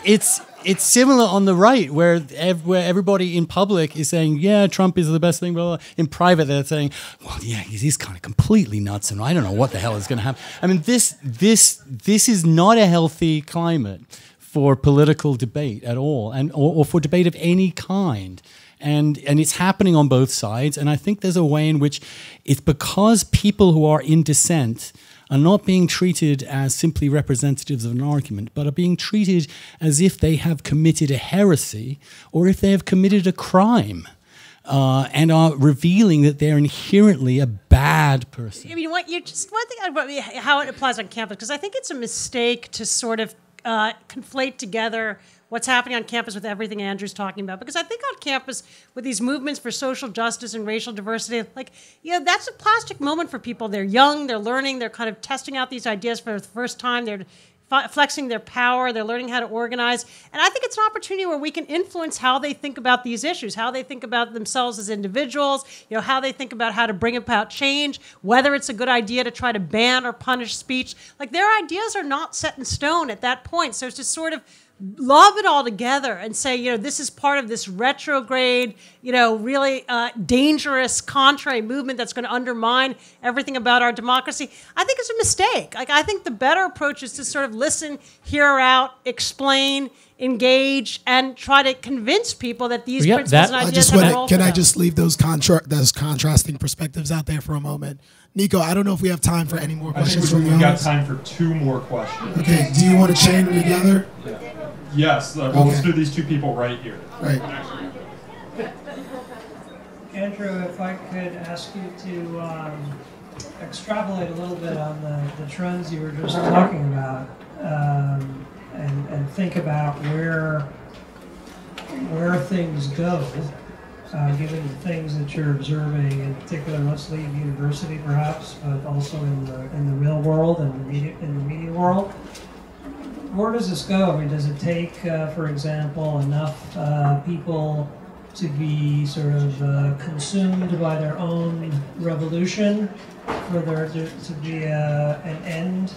it's similar on the right, where everybody in public is saying, yeah, Trump is the best thing, blah, blah, blah. In private, they're saying, well, yeah, he's kind of completely nuts, and I don't know what the hell is going to happen. I mean, this is not a healthy climate for political debate at all, or for debate of any kind. And it's happening on both sides, and I think there's a way in which it's because people who are in dissent are not being treated as simply representatives of an argument, but are being treated as if they have committed a heresy or if they have committed a crime, and are revealing that they're inherently a bad person. I mean, one thing about how it applies on campus, because I think it's a mistake to sort of conflate together what's happening on campus with everything Andrew's talking about. Because I think on campus, with these movements for social justice and racial diversity, like, yeah, that's a plastic moment for people. They're young, they're learning, they're kind of testing out these ideas for the first time, they're flexing their power, they're learning how to organize. And I think it's an opportunity where we can influence how they think about these issues, how they think about themselves as individuals, you know, how they think about how to bring about change, whether it's a good idea to try to ban or punish speech. Like, their ideas are not set in stone at that point. So it's just sort of love it all together and say, you know, this is part of this retrograde, you know, really dangerous, contrary movement that's going to undermine everything about our democracy. I think it's a mistake. Like, I think the better approach is to sort of listen, hear out, explain, engage, and try to convince people that these principles and ideas have a role for them. Can I just leave those contrasting perspectives out there for a moment? Nico, I don't know if we have time for any more questions from the audience. We've got time for two more questions. Okay, do you want to chain them together? Yeah. Yes, well, let's do these two people right here. Right. Andrew, if I could ask you to extrapolate a little bit on the trends you were just talking about, and think about where things go, given the things that you're observing, in particular, mostly in university perhaps, but also in the real world and in the media world. Where does this go? I mean, does it take, for example, enough people to be sort of consumed by their own revolution for there to be an end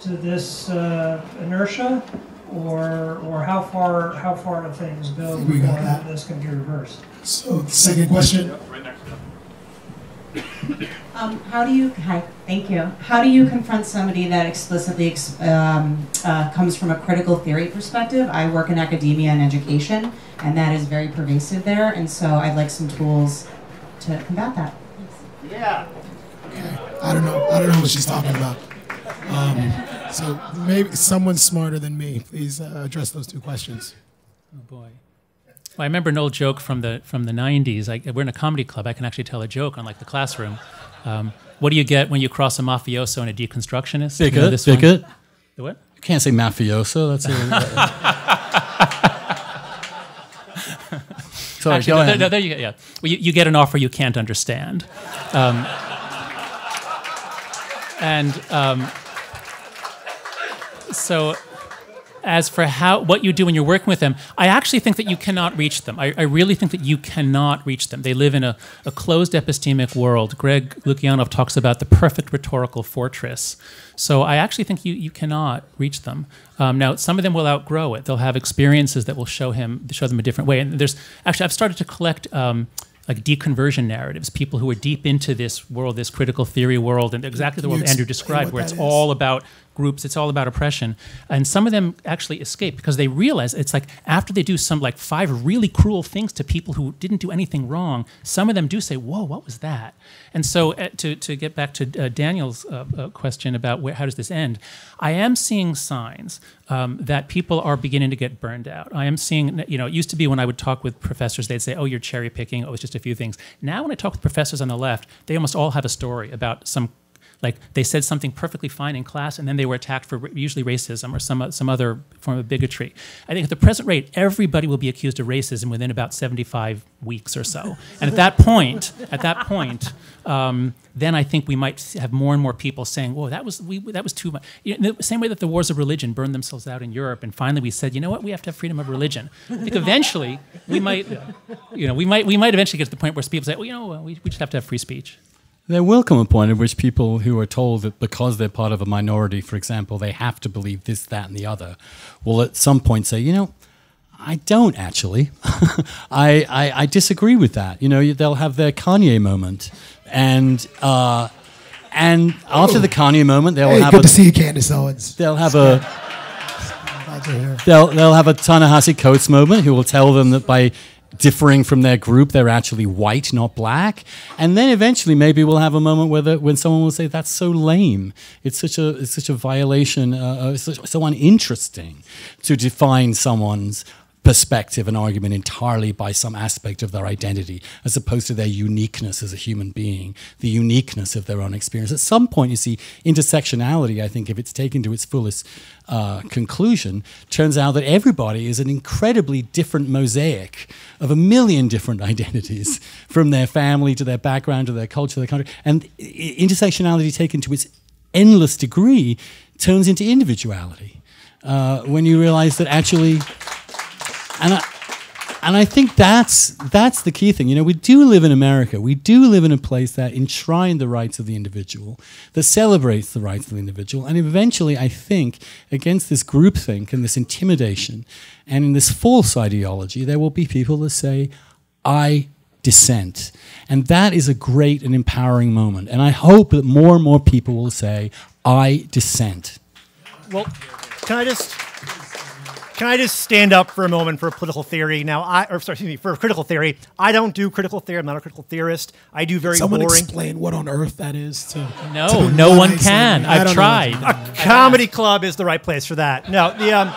to this inertia, or how far do things go before this can be reversed? So, second question. Right next to that. How do you confront somebody that explicitly comes from a critical theory perspective? I work in academia and education, and that is very pervasive there, and so I'd like some tools to combat that. Yeah. Okay. I don't know what she's talking about. So maybe someone smarter than me, please address those two questions. Oh boy. Well, I remember an old joke from the 90s. We're in a comedy club. I can actually tell a joke on like the classroom. What do you get when you cross a mafioso and a deconstructionist? Pick it, pick it. The what? You can't say mafioso. That's a... Sorry, actually, go ahead. No, there you go. Yeah. Well, you get an offer you can't understand. So as for what you do when you're working with them, I actually think that you cannot reach them. I really think that you cannot reach them. They live in a closed epistemic world. Greg Lukianoff talks about the perfect rhetorical fortress. So I actually think you cannot reach them. Now, some of them will outgrow it. They'll have experiences that will show them a different way. And I've started to collect like deconversion narratives, people who are deep into this world, this critical theory world, and exactly the world Andrew described, where it's all about groups, it's all about oppression. And some of them actually escape because they realize it's like after they do some like 5 really cruel things to people who didn't do anything wrong, some of them do say, whoa, what was that? And so to get back to Daniel's question about how does this end, I am seeing signs that people are beginning to get burned out. I am seeing, you know, it used to be when I would talk with professors, they'd say, oh, you're cherry picking, oh, it's just a few things. Now when I talk with professors on the left, they almost all have a story about some, like they said something perfectly fine in class and then they were attacked for usually racism or some other form of bigotry. I think at the present rate, everybody will be accused of racism within about 75 weeks or so. And at that point, then I think we might have more and more people saying, whoa, that was too much. You know, the same way that the wars of religion burned themselves out in Europe, and finally we said, you know what, we have to have freedom of religion. I think eventually we might, you know, we might eventually get to the point where people say, well, you know, we just have to have free speech. There will come a point at which people who are told that because they're part of a minority, for example, they have to believe this, that, and the other, will at some point say, you know, I don't actually. I disagree with that. You know, they'll have their Kanye moment. And after the Kanye moment, they'll have good to see you, Candace Owens. They'll have a Ta-Nehisi Coates moment who will tell them that by differing from their group, they're actually white, not black. And then eventually maybe we'll have a moment when someone will say, that's so lame. It's such a violation, it's so uninteresting to define someone's perspective and argument entirely by some aspect of their identity, as opposed to their uniqueness as a human being, the uniqueness of their own experience. At some point, you see intersectionality, I think, if it's taken to its fullest conclusion, turns out that everybody is an incredibly different mosaic of a million different identities, from their family to their background to their culture to their country. And intersectionality taken to its endless degree turns into individuality when you realize that actually... And I think that's the key thing. You know, we do live in America. We do live in a place that enshrines the rights of the individual, that celebrates the rights of the individual, and eventually, I think, against this groupthink and this intimidation and in this false ideology, there will be people that say, I dissent. And that is a great and empowering moment. And I hope that more and more people will say, I dissent. Well, can I just stand up for a moment for political theory? Now, for critical theory. I don't do critical theory. I'm not a critical theorist. I do very boring. Someone explain what on earth that is to... No, no one can. I've tried. A comedy club is the right place for that. No, the...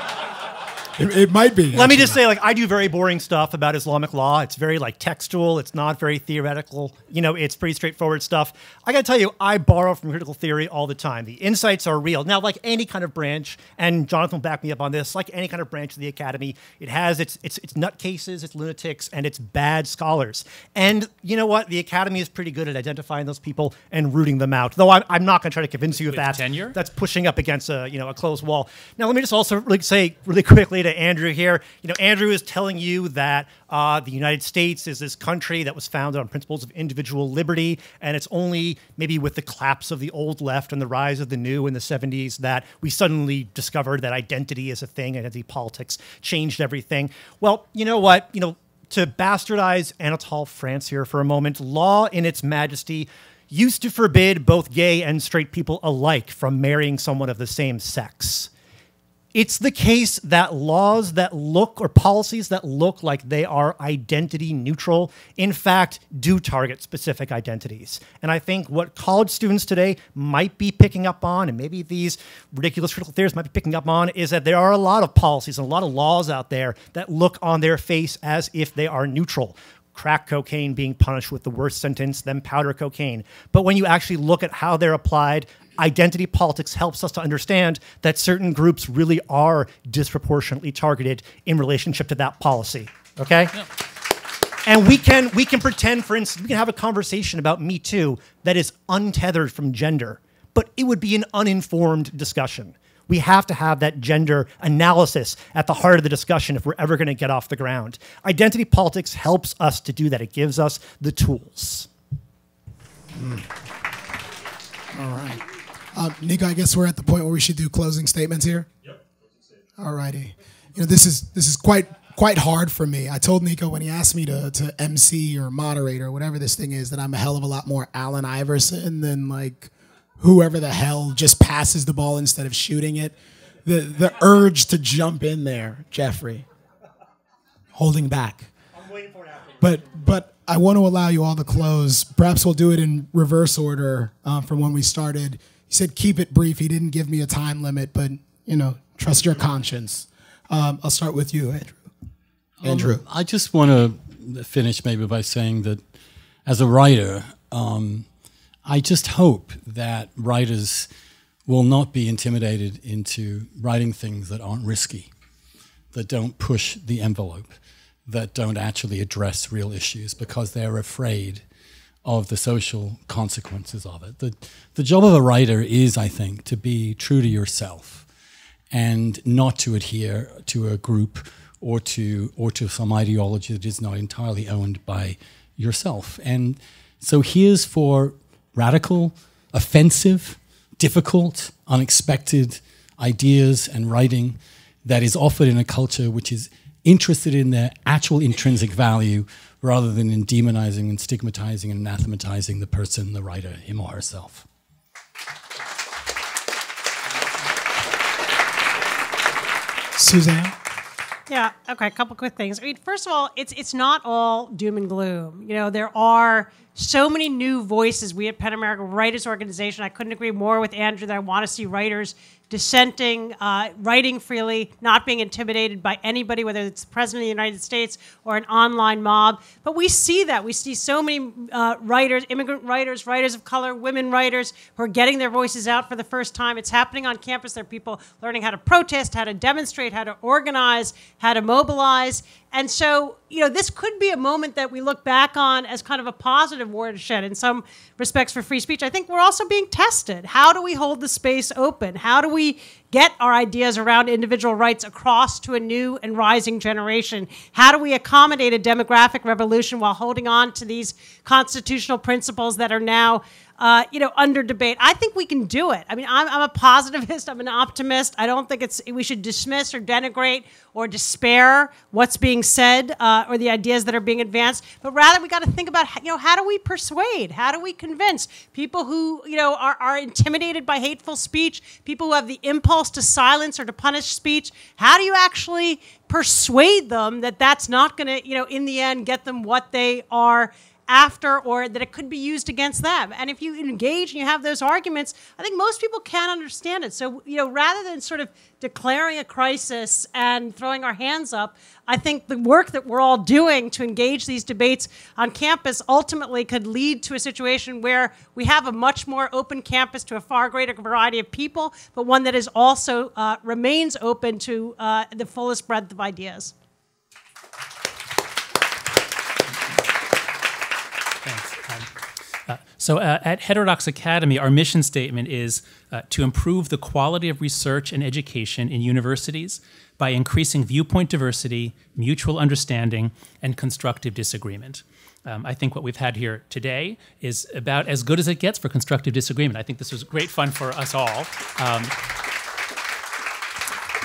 It might be. Let me just say, like, I do very boring stuff about Islamic law. It's very, like, textual. It's not very theoretical. You know, it's pretty straightforward stuff. I got to tell you, I borrow from critical theory all the time. The insights are real. Now, like any kind of branch, and Jonathan will back me up on this, like any kind of branch of the academy, it has its nutcases, its lunatics, and its bad scholars. And you know what? The academy is pretty good at identifying those people and rooting them out. Though I'm not going to try to convince you of that. Tenure? That's pushing up against a, you know, a closed wall. Now, let me just also say really quickly to Andrew here. You know, Andrew is telling you that the United States is this country that was founded on principles of individual liberty, and it's only maybe with the collapse of the old left and the rise of the new in the 70s that we suddenly discovered that identity is a thing, and identity politics changed everything. Well, you know what? You know, to bastardize Anatole France here for a moment, law in its majesty used to forbid both gay and straight people alike from marrying someone of the same sex. It's the case that laws that look, or policies that look like they are identity neutral, in fact, do target specific identities. And I think what college students today might be picking up on, and maybe these ridiculous critical theorists might be picking up on, is that there are a lot of policies and a lot of laws out there that look on their face as if they are neutral. Crack cocaine being punished with the worst sentence than powder cocaine. But when you actually look at how they're applied, identity politics helps us to understand that certain groups really are disproportionately targeted in relationship to that policy, okay? Yeah. And we can pretend, for instance, we can have a conversation about Me Too that is untethered from gender, but it would be an uninformed discussion. We have to have that gender analysis at the heart of the discussion if we're ever going to get off the ground. Identity politics helps us to do that. It gives us the tools. Mm. All right. Nico, I guess we're at the point where we should do closing statements here. Yep. All righty. You know, this is quite hard for me. I told Nico when he asked me to MC or moderate or whatever this thing is that I'm a hell of a lot more Allen Iverson than like whoever the hell just passes the ball instead of shooting it. The urge to jump in there, Jeffrey, holding back. I'm waiting for it after. But I want to allow you all to close. Perhaps we'll do it in reverse order from when we started. He said, keep it brief. He didn't give me a time limit, but, you know, trust your conscience. I'll start with you, Andrew. I just want to finish maybe by saying that as a writer, I just hope that writers will not be intimidated into writing things that aren't risky, that don't push the envelope, that don't actually address real issues because they're afraid of the social consequences of it. The job of a writer is, I think, to be true to yourself and not to adhere to a group or to some ideology that is not entirely owned by yourself. And so here's for radical, offensive, difficult, unexpected ideas and writing that is offered in a culture which is interested in their actual intrinsic value rather than in demonizing and stigmatizing and anathematizing the person, the writer, him or herself. Suzanne? Yeah, okay, a couple quick things. I mean, first of all, it's not all doom and gloom. You know, there are so many new voices. We at PEN America, writers organization, I couldn't agree more with Andrew that I want to see writers dissenting, writing freely, not being intimidated by anybody, whether it's the President of the United States or an online mob. But we see that. We see so many writers, immigrant writers, writers of color, women writers who are getting their voices out for the first time. It's happening on campus. There are people learning how to protest, how to demonstrate, how to organize, how to mobilize. And so, you know, this could be a moment that we look back on as kind of a positive watershed in some respects for free speech. I think we're also being tested. How do we hold the space open? How do we get our ideas around individual rights across to a new and rising generation? How do we accommodate a demographic revolution while holding on to these constitutional principles that are now you know, under debate? I think we can do it. I mean, I'm a positivist. I'm an optimist. I don't think we should dismiss or denigrate or despair what's being said or the ideas that are being advanced. But rather, we got to think about, you know, how do we persuade? How do we convince people who, you know, are intimidated by hateful speech, people who have the impulse to silence or to punish speech? How do you actually persuade them that that's not going to, you know, in the end, get them what they are after, or that it could be used against them? And if you engage and you have those arguments, I think most people can understand it. So, you know, rather than sort of declaring a crisis and throwing our hands up, I think the work that we're all doing to engage these debates on campus ultimately could lead to a situation where we have a much more open campus to a far greater variety of people, but one that is also remains open to the fullest breadth of ideas. So at Heterodox Academy, our mission statement is to improve the quality of research and education in universities by increasing viewpoint diversity, mutual understanding, and constructive disagreement. I think what we've had here today is about as good as it gets for constructive disagreement. I think this was great fun for us all.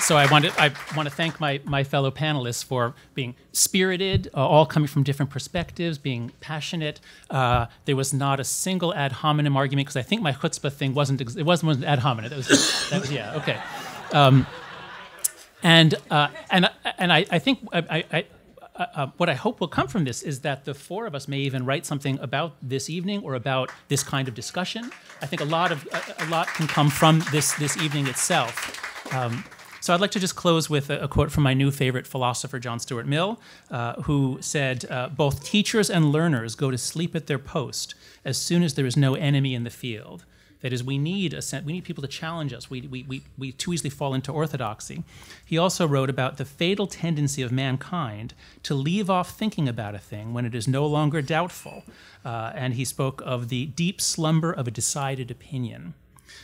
So I want to thank my fellow panelists for being spirited, all coming from different perspectives, being passionate. There was not a single ad hominem argument, because I think my chutzpah thing wasn't ad hominem. That was yeah, okay. And I think what I hope will come from this is that the four of us may even write something about this evening or about this kind of discussion. I think a lot can come from this evening itself. So I'd like to just close with a quote from my new favorite philosopher, John Stuart Mill, who said, both teachers and learners go to sleep at their post as soon as there is no enemy in the field. That is, we need people to challenge us. We too easily fall into orthodoxy. He also wrote about the fatal tendency of mankind to leave off thinking about a thing when it is no longer doubtful. And he spoke of the deep slumber of a decided opinion.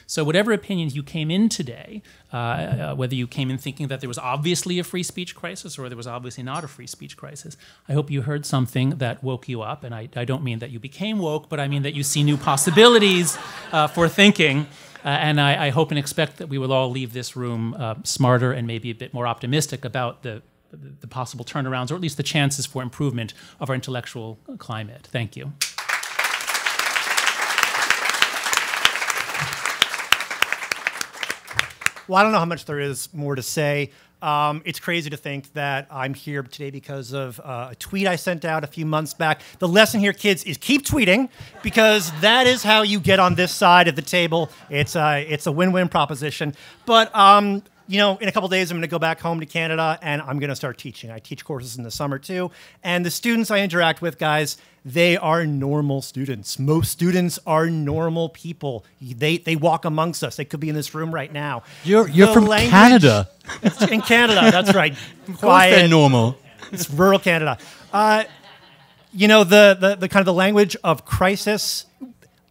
So whatever opinions you came in today, whether you came in thinking that there was obviously a free speech crisis or there was obviously not a free speech crisis, I hope you heard something that woke you up. And I don't mean that you became woke, but I mean that you see new possibilities for thinking. And I hope and expect that we will all leave this room smarter and maybe a bit more optimistic about the possible turnarounds, or at least the chances for improvement of our intellectual climate. Thank you. Well, I don't know how much there is more to say. It's crazy to think that I'm here today because of a tweet I sent out a few months back. The lesson here, kids, is keep tweeting, because that is how you get on this side of the table. It's a win-win proposition. But you know, in a couple days, I'm going to go back home to Canada, and I'm going to start teaching. I teach courses in the summer, too. And the students I interact with, guys, they are normal students. Most students are normal people. They walk amongst us. They could be in this room right now. You're from Canada. In Canada, that's right. Of course they're normal. It's rural Canada. You know, the kind of the language of crisis.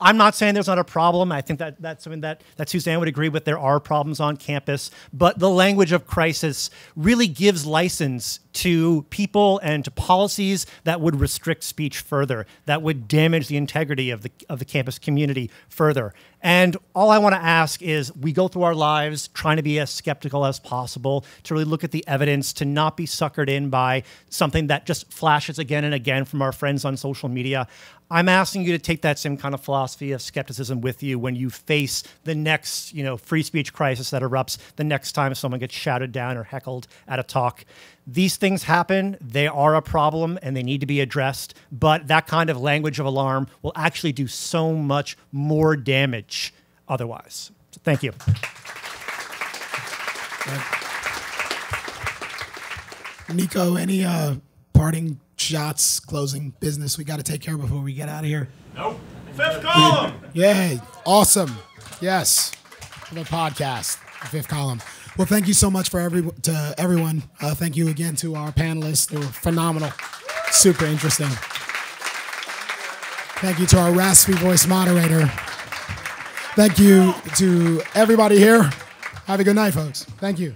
I'm not saying there's not a problem. I think that's something that Suzanne would agree with. There are problems on campus, but the language of crisis really gives license to people and to policies that would restrict speech further, that would damage the integrity of the campus community further. And all I want to ask is we go through our lives trying to be as skeptical as possible, to really look at the evidence, to not be suckered in by something that just flashes again and again from our friends on social media. I'm asking you to take that same kind of philosophy of skepticism with you when you face the next, you know, free speech crisis that erupts, the next time someone gets shouted down or heckled at a talk. These things happen, they are a problem, and they need to be addressed, but that kind of language of alarm will actually do so much more damage otherwise. So thank you. Right. Nico, any parting shots, closing business we got to take care of before we get out of here? Nope. Fifth Column! Yay. Awesome. Yes. The podcast, Fifth Column. Well, thank you so much to everyone. Thank you again to our panelists. They were phenomenal. Super interesting. Thank you to our raspy voice moderator. Thank you to everybody here. Have a good night, folks. Thank you.